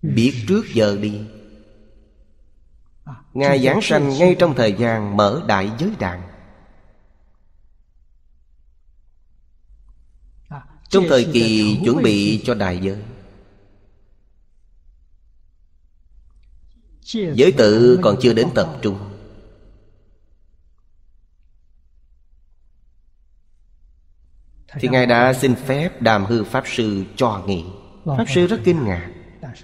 Biết trước giờ đi, Ngài giảng sanh ngay trong thời gian mở đại giới đàn. Trong thời kỳ chuẩn bị cho đại giới, giới tử còn chưa đến tập trung. Thì Ngài đã xin phép Đàm Hư Pháp Sư cho nghỉ. Pháp Sư rất kinh ngạc,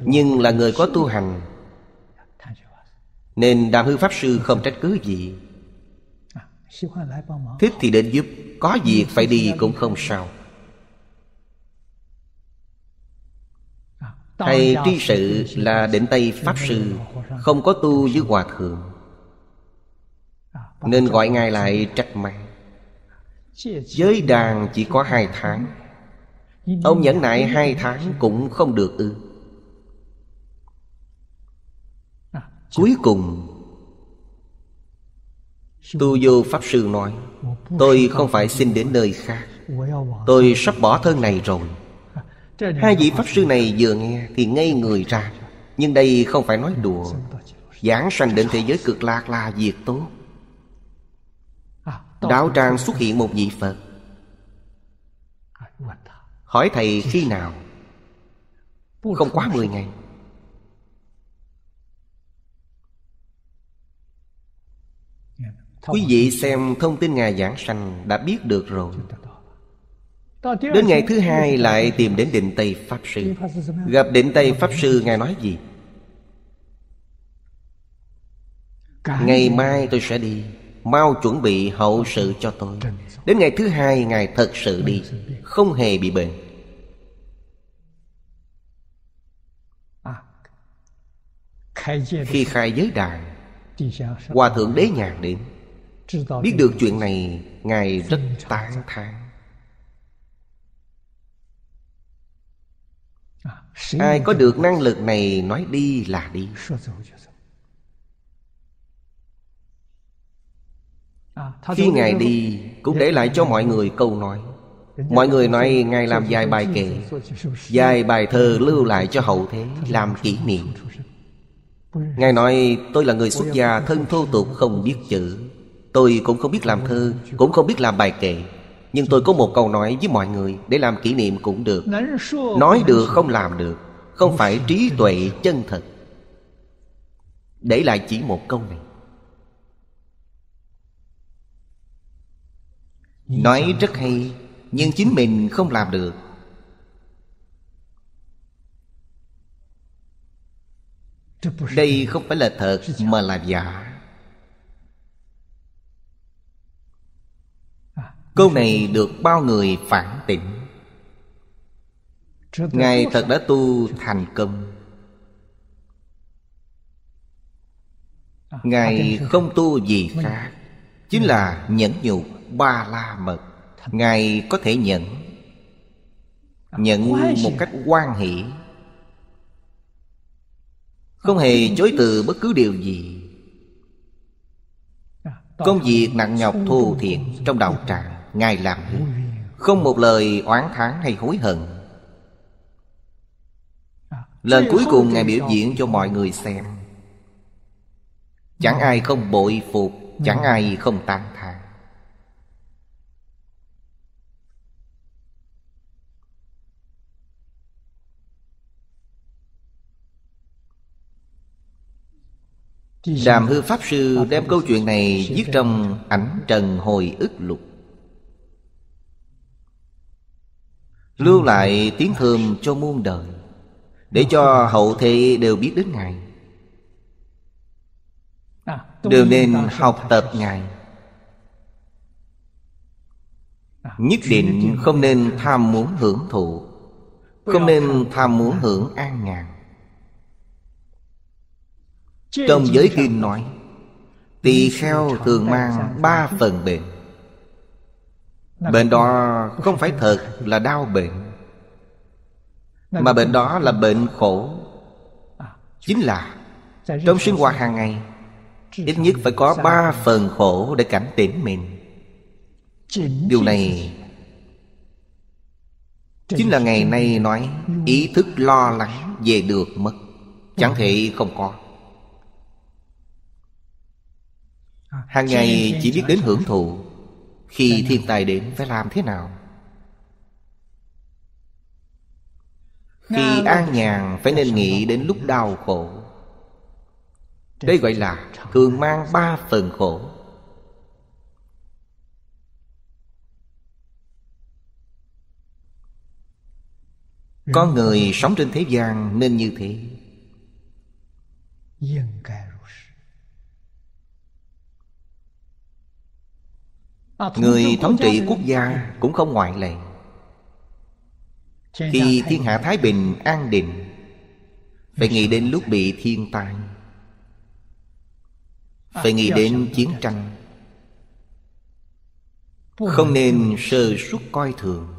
nhưng là người có tu hành, nên Đàm Hư Pháp Sư không trách cứ gì. Thích thì đến giúp, có việc phải đi cũng không sao. Thầy Tri Sự là Định Tây Pháp Sư, không có tu với Hòa Thượng, nên gọi Ngài lại trách mắng. Giới đàn chỉ có 2 tháng, ông nhẫn nại 2 tháng cũng không được ư? Cuối cùng Tu Vô Pháp Sư nói: tôi không phải xin đến nơi khác, tôi sắp bỏ thân này rồi. Hai vị Pháp sư này vừa nghe thì ngây người ra. Nhưng đây không phải nói đùa. Giảng sanh đến thế giới Cực Lạc là việc tốt. Đạo tràng xuất hiện một vị Phật. Hỏi thầy khi nào? Không quá 10 ngày. Quý vị xem thông tin Ngài giảng sanh đã biết được rồi. Đến ngày thứ hai lại tìm đến Định Tây Pháp Sư. Gặp Định Tây Pháp Sư, Ngài nói gì? Ngày mai tôi sẽ đi, mau chuẩn bị hậu sự cho tôi. Đến ngày thứ hai Ngài thật sự đi, không hề bị bệnh. Khi khai giới đàn, Hòa Thượng Đế Nhàn đến. Biết được chuyện này, Ngài rất tán thán. Ai có được năng lực này, nói đi là đi. Khi Ngài đi cũng để lại cho mọi người câu nói. Mọi người nói Ngài làm vài bài kệ, vài bài thơ lưu lại cho hậu thế làm kỷ niệm. Ngài nói tôi là người xuất gia thân thô tục, không biết chữ. Tôi cũng không biết làm thơ, cũng không biết làm bài kệ, nhưng tôi có một câu nói với mọi người để làm kỷ niệm cũng được. Nói được không làm được, không phải trí tuệ chân thật. Để lại chỉ một câu này, nói rất hay nhưng chính mình không làm được. Đây không phải là thật mà là giả. Câu này được bao người phản tỉnh. Ngài thật đã tu thành công. Ngài không tu gì khác, chính là nhẫn nhục ba la mật. Ngài có thể nhẫn một cách hoan hỷ, không hề chối từ bất cứ điều gì. Công việc nặng nhọc thô thiệt trong đạo tràng, Ngài làm hết, không một lời oán thán hay hối hận. Lần cuối cùng Ngài biểu diễn cho mọi người xem, chẳng ai không bội phục, chẳng ai không tán thán. Đàm Hư Pháp Sư đem câu chuyện này viết trong Ảnh Trần Hồi Ức Lục, lưu lại tiếng thơm cho muôn đời, để cho hậu thế đều biết đến Ngài, đều nên học tập Ngài. Nhất định không nên tham muốn hưởng thụ, không nên tham muốn hưởng an nhàn. Trong giới kinh nói, tỳ kheo thường mang 3 phần bệnh. Bệnh đó không phải thật là đau bệnh, mà bệnh đó là bệnh khổ. Chính là trong sinh hoạt hàng ngày, ít nhất phải có 3 phần khổ để cảnh tỉnh mình. Điều này chính là ngày nay nói ý thức lo lắng về được mất, chẳng thể không có. Hàng ngày chỉ biết đến hưởng thụ, khi thiên tai đến phải làm thế nào, khi an nhàn phải nên nghĩ đến lúc đau khổ. Đây gọi là thường mang 3 phần khổ. Con người sống trên thế gian nên như thế. Người thống trị quốc gia cũng không ngoại lệ. Khi thiên hạ thái bình an định, phải nghĩ đến lúc bị thiên tai, phải nghĩ đến chiến tranh. Không nên sơ suất coi thường.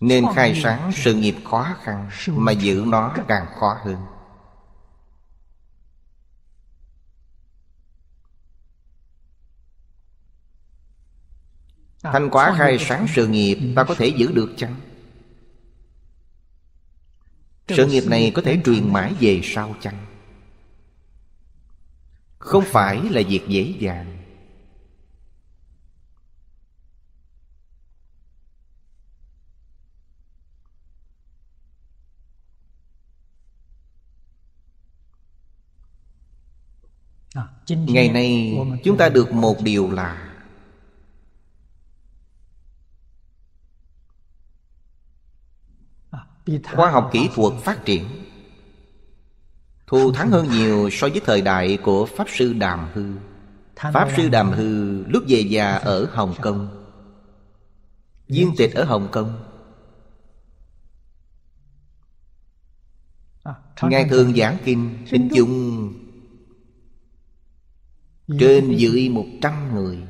Nên khai sáng sự nghiệp khó khăn, mà giữ nó càng khó hơn. Thành quả khai sáng sự nghiệp ta có thể giữ được chăng? Sự nghiệp này có thể truyền mãi về sau chăng? Không phải là việc dễ dàng. Ngày nay chúng ta được một điều là khoa học kỹ thuật phát triển thù thắng hơn nhiều so với thời đại của Pháp Sư Đàm Hư. Pháp Sư Đàm Hư lúc về già ở Hồng Kông, viên tịch ở Hồng Kông, Ngài thường giảng kinh, hình dung trên dưới 100 người.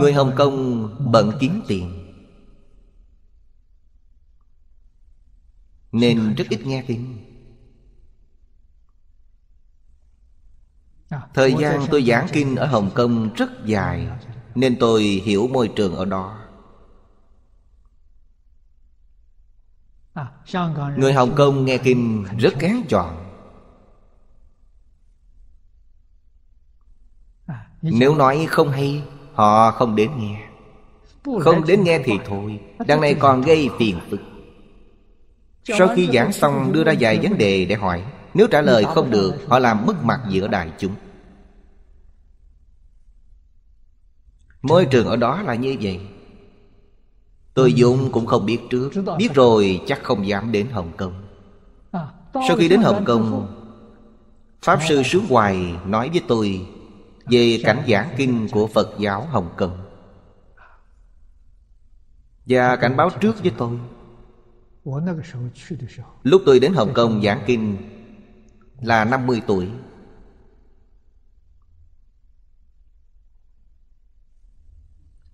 Người Hồng Kông bận kiếm tiền nên rất ít nghe tin. Thời gian tôi giảng kinh ở Hồng Kông rất dài, nên tôi hiểu môi trường ở đó. Người Hồng Kông nghe kinh rất kén chọn. Nếu nói không hay, họ không đến nghe. Không đến nghe thì thôi, đằng này còn gây phiền phức. Sau khi giảng xong đưa ra vài vấn đề để hỏi. Nếu trả lời không được, họ làm mất mặt giữa đại chúng. Môi trường ở đó là như vậy. Tôi Dũng cũng không biết trước, biết rồi chắc không dám đến Hồng Kông. Sau khi đến Hồng Kông, Pháp Sư xứ Hoài nói với tôi về cảnh giảng kinh của Phật giáo Hồng Kông và cảnh báo trước với tôi. Lúc tôi đến Hồng Kông giảng kinh là 50 tuổi.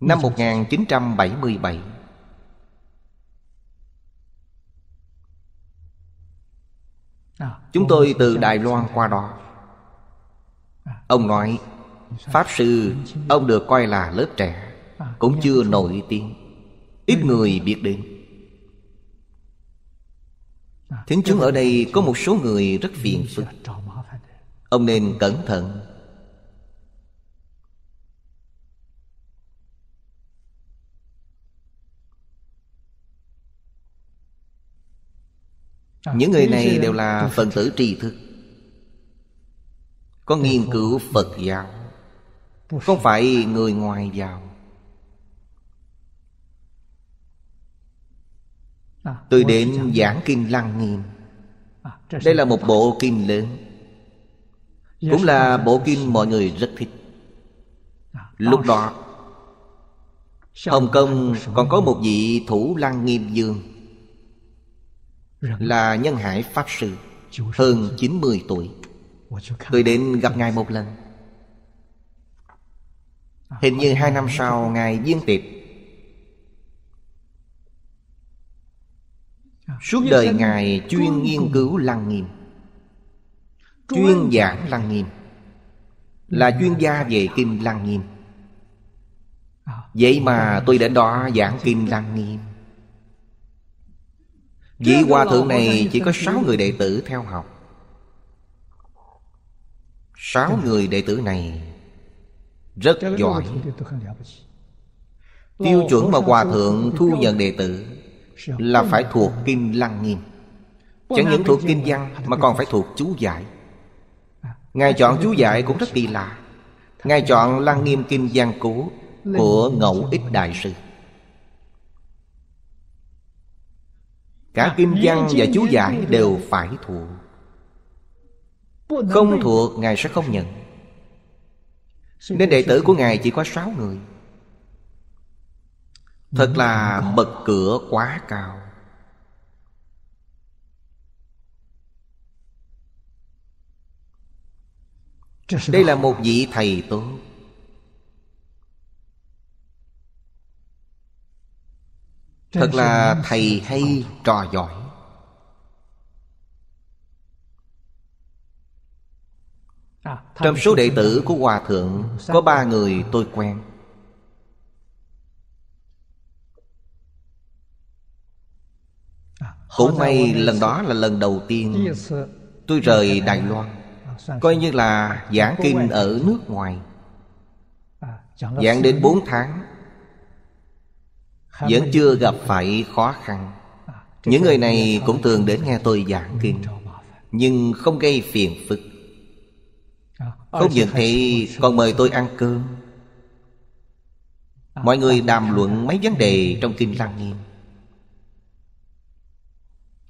Năm 1977, chúng tôi từ Đài Loan qua đó. Ông nói, Pháp Sư, ông được coi là lớp trẻ, cũng chưa nổi tiếng, ít người biết đến. Thính chúng ở đây có một số người rất phiền phức, ông nên cẩn thận. Những người này đều là phần tử tri thức, có nghiên cứu Phật giáo, không phải người ngoài vào. Tôi đến giảng kinh Lăng Nghiêm. Đây là một bộ kinh lớn, cũng là bộ kinh mọi người rất thích. Lúc đó Hồng Kông còn có một vị thủ Lăng Nghiêm vương là Nhân Hải Pháp Sư, hơn 90 tuổi. Tôi đến gặp Ngài một lần. Hình như 2 năm sau Ngài viên tiệp. Suốt đời Ngài chuyên nghiên cứu Lăng Nghiêm, chuyên giảng Lăng Nghiêm, là chuyên gia về kinh Lăng Nghiêm. Vậy mà tôi đến đó giảng kinh Lăng Nghiêm. Vị hòa thượng này chỉ có 6 người đệ tử theo học. 6 người đệ tử này rất giỏi. Tiêu chuẩn mà hòa thượng thu nhận đệ tử là phải thuộc kinh Lăng Nghiêm. Chẳng những thuộc kinh văn mà còn phải thuộc chú giải. Ngài chọn chú giải cũng rất kỳ lạ. Ngài chọn Lăng Nghiêm kinh văn cố của Ngẫu Ích Đại Sư. Cả kinh văn và chú giải đều phải thuộc. Không thuộc Ngài sẽ không nhận. Nên đệ tử của Ngài chỉ có 6 người. Thật là bậc cửa quá cao. Đây là một vị thầy tốt. Thật là thầy hay, trò giỏi. Trong số đệ tử của hòa thượng có 3 người tôi quen. Cũng may lần đó là lần đầu tiên tôi rời Đài Loan, coi như là giảng kinh ở nước ngoài. Giảng đến 4 tháng vẫn chưa gặp phải khó khăn. Những người này cũng thường đến nghe tôi giảng kinh, nhưng không gây phiền phức. Không những thế, còn mời tôi ăn cơm. Mọi người đàm luận mấy vấn đề trong kinh Lăng Nghiêm.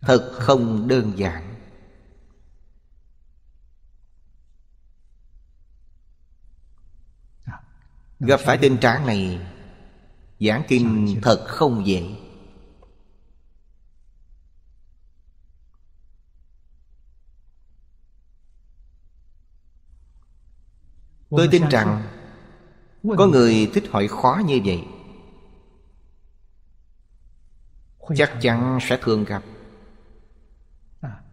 Thật không đơn giản. Gặp phải tình trạng này, giảng kinh thật không dễ. Tôi tin rằng có người thích hỏi khó như vậy chắc chắn sẽ thường gặp.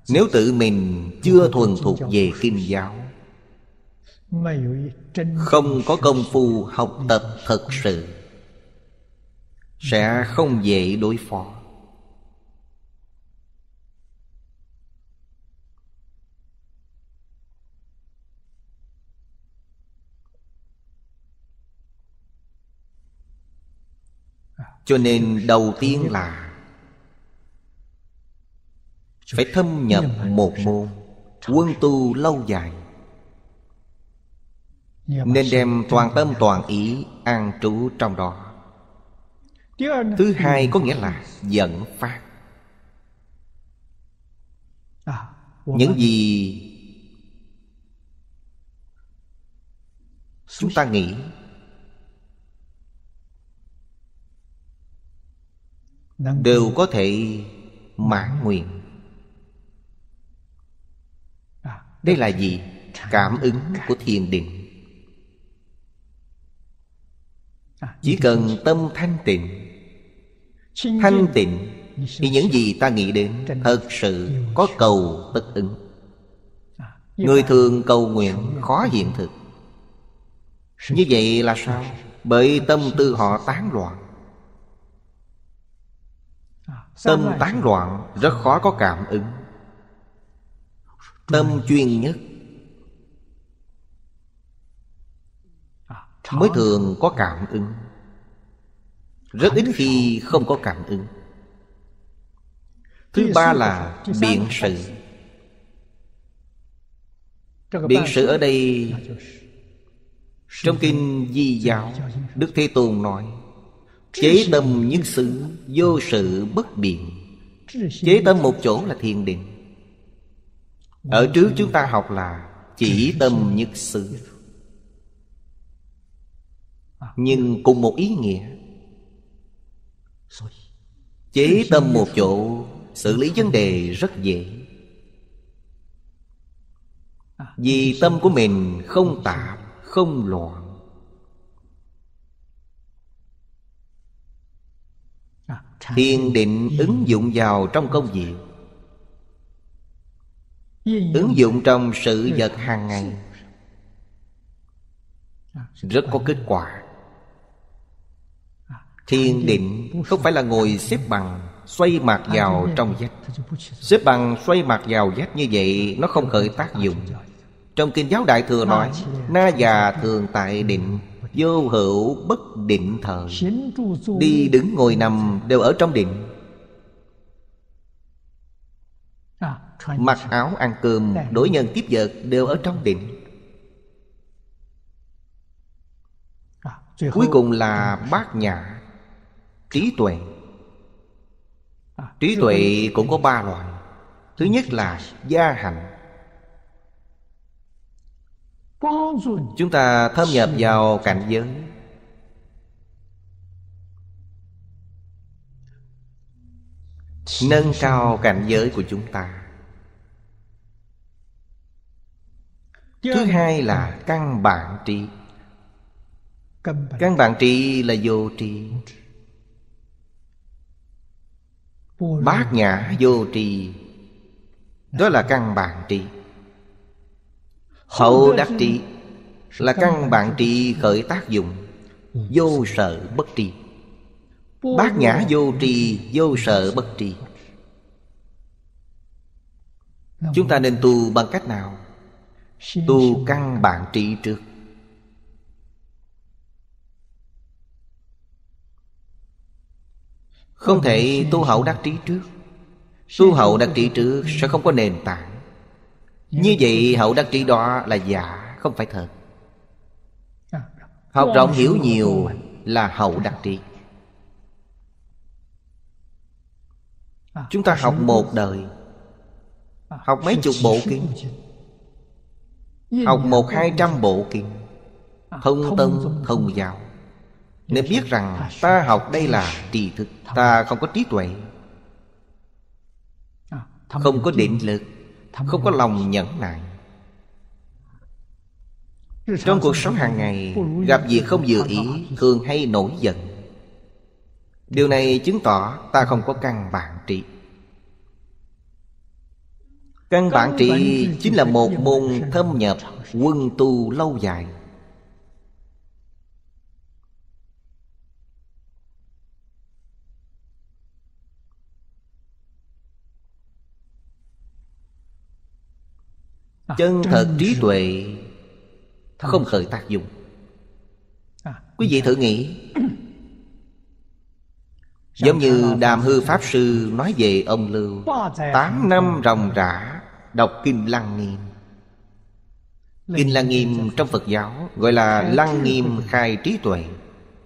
Nếu tự mình chưa thuần thục về kinh giáo, không có công phu học tập thật sự, sẽ không dễ đối phó. Cho nên đầu tiên là phải thâm nhập một môn, quân tu lâu dài, nên đem toàn tâm toàn ý an trú trong đó. Thứ hai có nghĩa là dẫn phát. Những gì chúng ta nghĩ, đều có thể mãn nguyện. Đây là gì? Cảm ứng của thiền định. Chỉ cần tâm thanh tịnh, thanh tịnh thì những gì ta nghĩ đến thật sự có cầu tất ứng. Người thường cầu nguyện khó hiện thực. Như vậy là sao? Bởi tâm tư họ tán loạn. Tâm tán loạn rất khó có cảm ứng. Tâm chuyên nhất mới thường có cảm ứng. Rất ít khi không có cảm ứng. Thứ ba là biện sự. Biện sự ở đây, trong kinh Di Giáo, Đức Thế Tôn nói: chế tâm nhất xứ, vô sự bất biện. Chế tâm một chỗ là thiền định. Ở trước chúng ta học là chỉ tâm nhất xứ, nhưng cùng một ý nghĩa. Chế tâm một chỗ, xử lý vấn đề rất dễ. Vì tâm của mình không tạp, không loạn. Thiền định ứng dụng vào trong công việc, ứng dụng trong sự vật hàng ngày, rất có kết quả. Thiền định không phải là ngồi xếp bằng xoay mặt vào trong vách. Xếp bằng xoay mặt vào vách như vậy nó không khởi tác dụng. Trong Kinh Giáo Đại Thừa nói: na già thường tại định, vô hữu bất định thời. Đi đứng ngồi nằm đều ở trong định. Mặc áo ăn cơm, đối nhân tiếp vật đều ở trong định. Cuối cùng là bát nhã, trí tuệ. Trí tuệ cũng có ba loại. Thứ nhất là gia hạnh. Chúng ta thâm nhập vào cảnh giới, nâng cao cảnh giới của chúng ta. Thứ hai là căn bản trí. Căn bản trí là vô tri. Bát nhã vô tri, đó là căn bản trí. Hậu đắc trí là căn bản trí khởi tác dụng, vô sợ bất tri. Bát nhã vô tri, vô sợ bất tri. Chúng ta nên tu bằng cách nào? Tu căn bản trí trước. Không thể tu hậu đắc trí trước. Tu hậu đắc trí trước sẽ không có nền tảng. Như vậy hậu đắc trí đó là giả, không phải thật. Học rộng hiểu nhiều là hậu đắc trí. Chúng ta học một đời, học mấy chục bộ kinh, học 100-200 bộ kinh, thông tân thông giáo, nên biết rằng ta học đây là tri thức. Ta không có trí tuệ, không có định lực, không có lòng nhẫn nại. Trong cuộc sống hàng ngày, gặp việc không vừa ý thường hay nổi giận. Điều này chứng tỏ ta không có căn bản trí. Căn bản trị chính là một môn thâm nhập, quân tu lâu dài. Chân thật trí tuệ không khởi tác dụng. Quý vị thử nghĩ, Giống như Đàm Hư Pháp Sư nói về ông Lưu, 8 năm ròng rã đọc Kinh Lăng Nghiêm. Kinh Lăng Nghiêm trong Phật giáo gọi là Lăng Nghiêm Khai Trí Tuệ,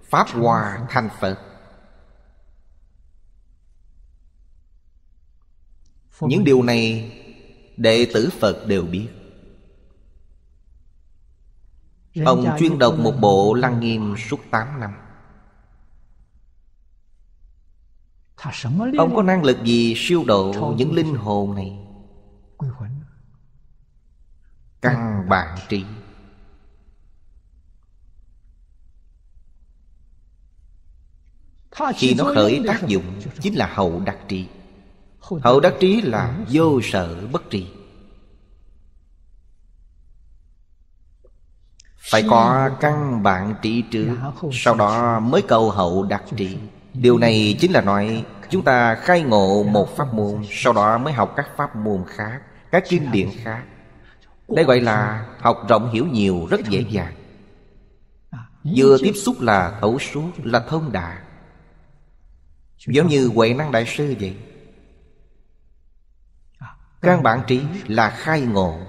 Pháp Hoa Thành Phật. Những điều này đệ tử Phật đều biết. Ông chuyên đọc một bộ Lăng Nghiêm suốt 8 năm. Ông có năng lực gì siêu độ những linh hồn này? Căn bản trí. Khi nó khởi tác dụng chính là hậu đắc trí. Hậu đắc trí là vô sở bất tri. Phải có căn bản trí trước, sau đó mới cầu hậu đắc trí. Điều này chính là nói chúng ta khai ngộ một pháp môn, sau đó mới học các pháp môn khác, các kinh điển khác. Đây gọi là học rộng hiểu nhiều, rất dễ dàng. Vừa tiếp xúc là thấu suốt, là thông đạt. Giống như Huệ Năng Đại Sư vậy. Căn bản trí là khai ngộ.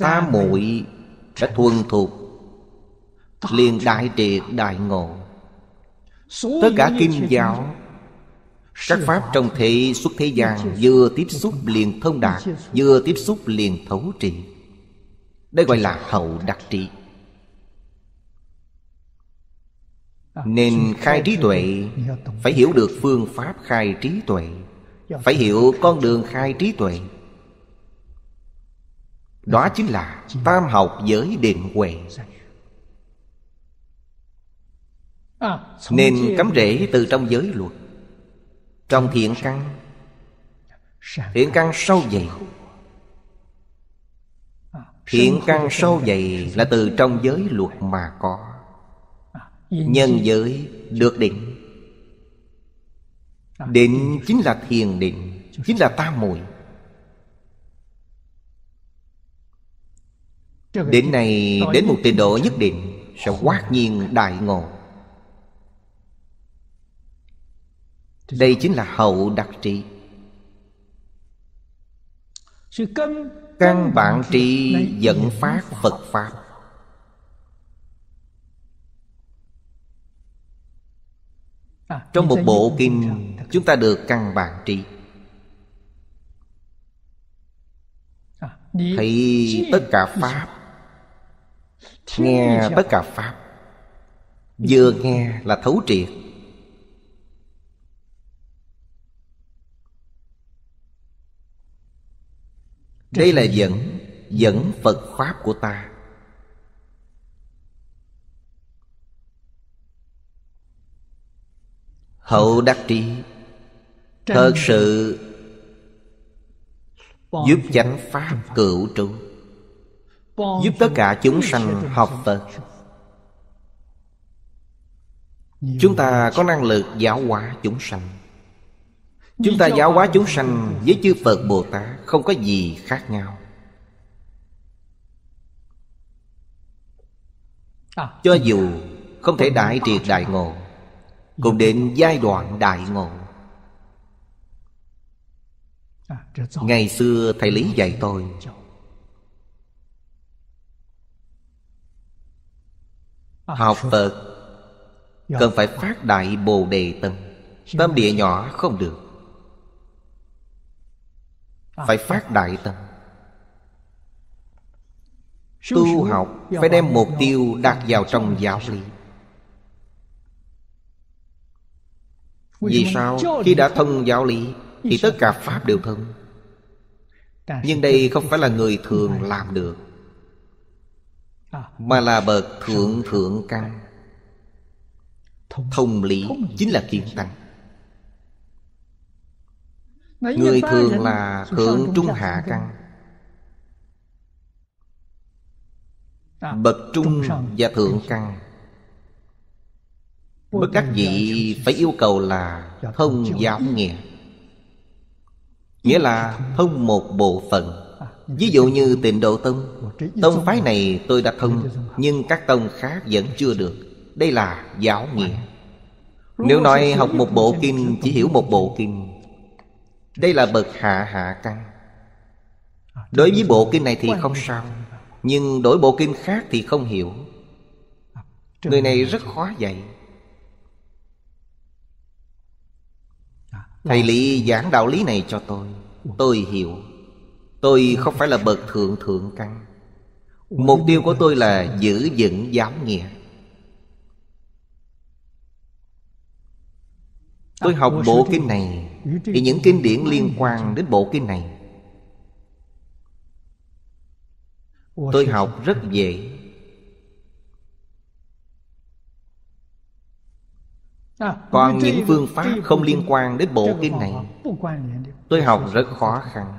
Tam muội đã thuần thuộc, liền đại triệt đại ngộ. Tất cả kinh giáo, các pháp trong thị xuất thế gian, vừa tiếp xúc liền thông đạt, vừa tiếp xúc liền thấu trị. Đây gọi là hậu đắc trị. Nên khai trí tuệ phải hiểu được phương pháp khai trí tuệ, phải hiểu con đường khai trí tuệ. Đó chính là tam học giới định huệ. Nên cắm rễ từ trong giới luật, trong thiện căn. Thiện căn sâu dày. Thiện căn sâu dày là từ trong giới luật mà có. Nhân giới được định. Định chính là thiền định, chính là tam muội. Định này đến một trình độ nhất định sẽ quát nhiên đại ngộ. Đây chính là hậu đắc trí. Căn bản trí dẫn phát Phật pháp. Trong một bộ kinh chúng ta được căn bản trí. Thấy tất cả pháp, nghe tất cả pháp. Vừa nghe là thấu triệt. Đây là dẫn Phật pháp của ta. Hậu đắc trí thật sự giúp chánh pháp cửu trụ, giúp tất cả chúng sanh học Phật. Chúng ta có năng lực giáo hóa chúng sanh. Chúng ta giáo hóa chúng sanh với chư Phật Bồ Tát không có gì khác nhau. Cho dù không thể đại triệt đại ngộ, cũng đến giai đoạn đại ngộ. Ngày xưa thầy Lý dạy tôi, học Phật cần phải phát đại Bồ Đề tâm. Tâm địa nhỏ không được, phải phát đại tâm. Tu học phải đem mục tiêu đặt vào trong giáo lý. Vì sao? Khi đã thông giáo lý thì tất cả pháp đều thông. Nhưng đây không phải là người thường làm được, mà là bậc thượng thượng căn. Thông lý chính là kiên tăng. Người thường là thượng trung hạ căn. Bậc trung và thượng căn bất đắc dĩ phải yêu cầu là thông giáo nghĩa. Nghĩa là thông một bộ phận. Ví dụ như Tịnh Độ Tông, tông phái này tôi đã thông, nhưng các tông khác vẫn chưa được. Đây là giáo nghĩa. Nếu nói học một bộ kinh chỉ hiểu một bộ kinh, đây là bậc hạ hạ căn. Đối với bộ kinh này thì không sao, nhưng đổi bộ kinh khác thì không hiểu. Người này rất khó dạy. Thầy Lý giảng đạo lý này cho tôi hiểu. Tôi không phải là bậc thượng căn. Mục tiêu của tôi là giữ vững giáo nghĩa. Tôi học bộ kinh này thì những kinh điển liên quan đến bộ kinh này tôi học rất dễ. Còn những phương pháp không liên quan đến bộ kinh này tôi học rất khó khăn.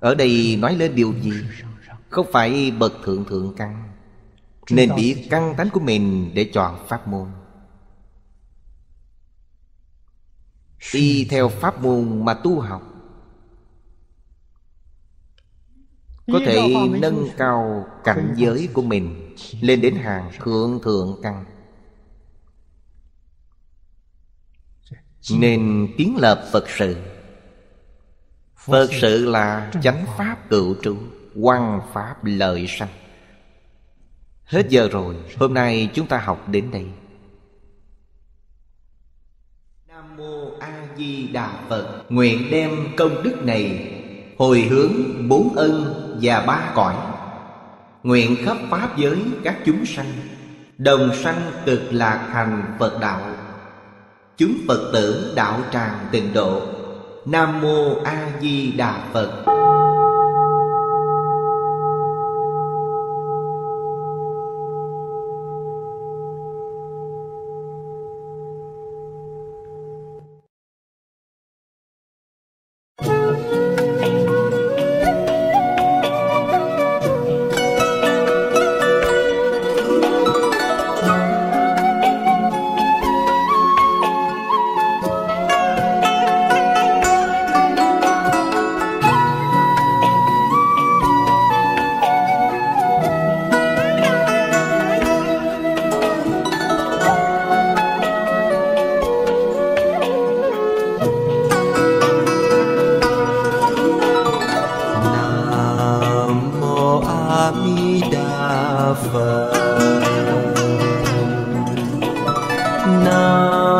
Ở đây nói lên điều gì? Không phải bậc thượng căn, nên biết căn tánh của mình để chọn pháp môn. Y theo pháp môn mà tu học, có thể nâng cao cảnh giới của mình lên đến hàng thượng căn. Nên kiến lập Phật sự. Phật sự là chánh pháp cựu trụ, hoằng pháp lợi sanh. Hết giờ rồi, hôm nay chúng ta học đến đây. Nam mô A Di Đà Phật. Nguyện đem công đức này hồi hướng bốn ân và ba cõi, nguyện khắp pháp giới các chúng sanh đồng sanh cực lạc thành Phật đạo. Chúng Phật tử đạo tràng Tịnh Độ. Nam mô A Di Đà Phật. Nam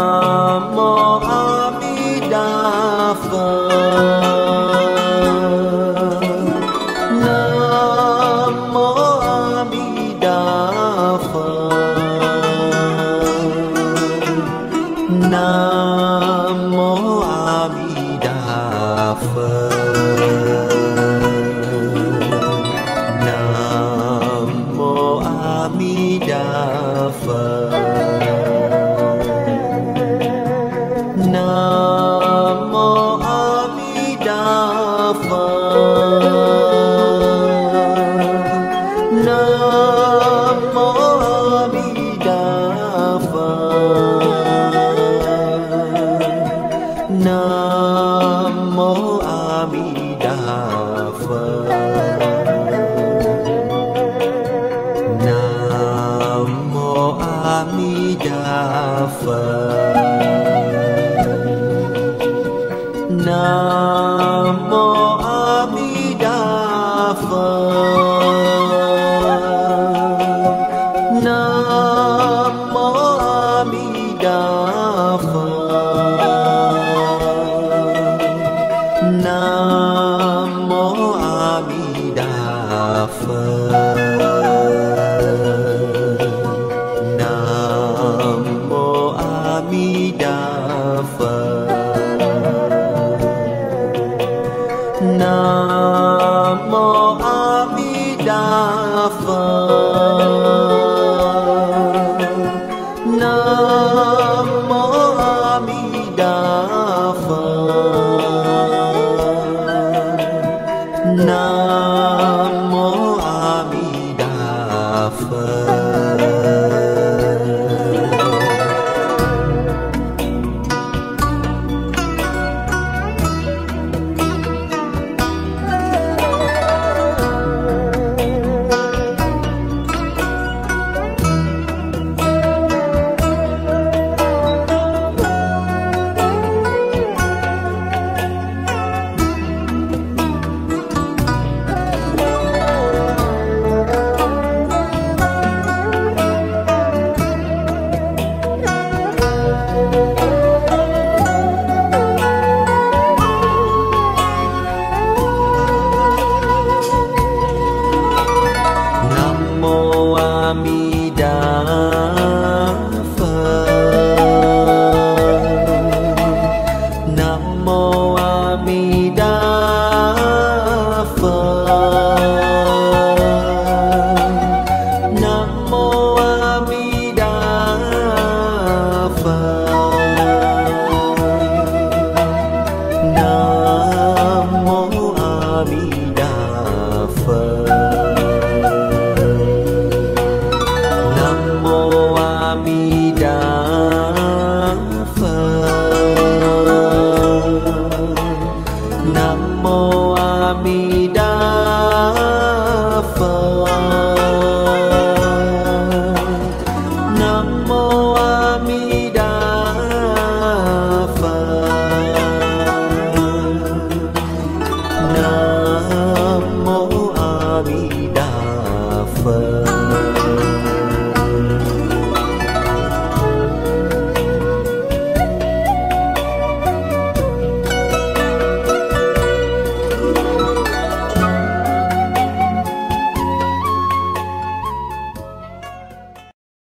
mô A Di Đà Phật.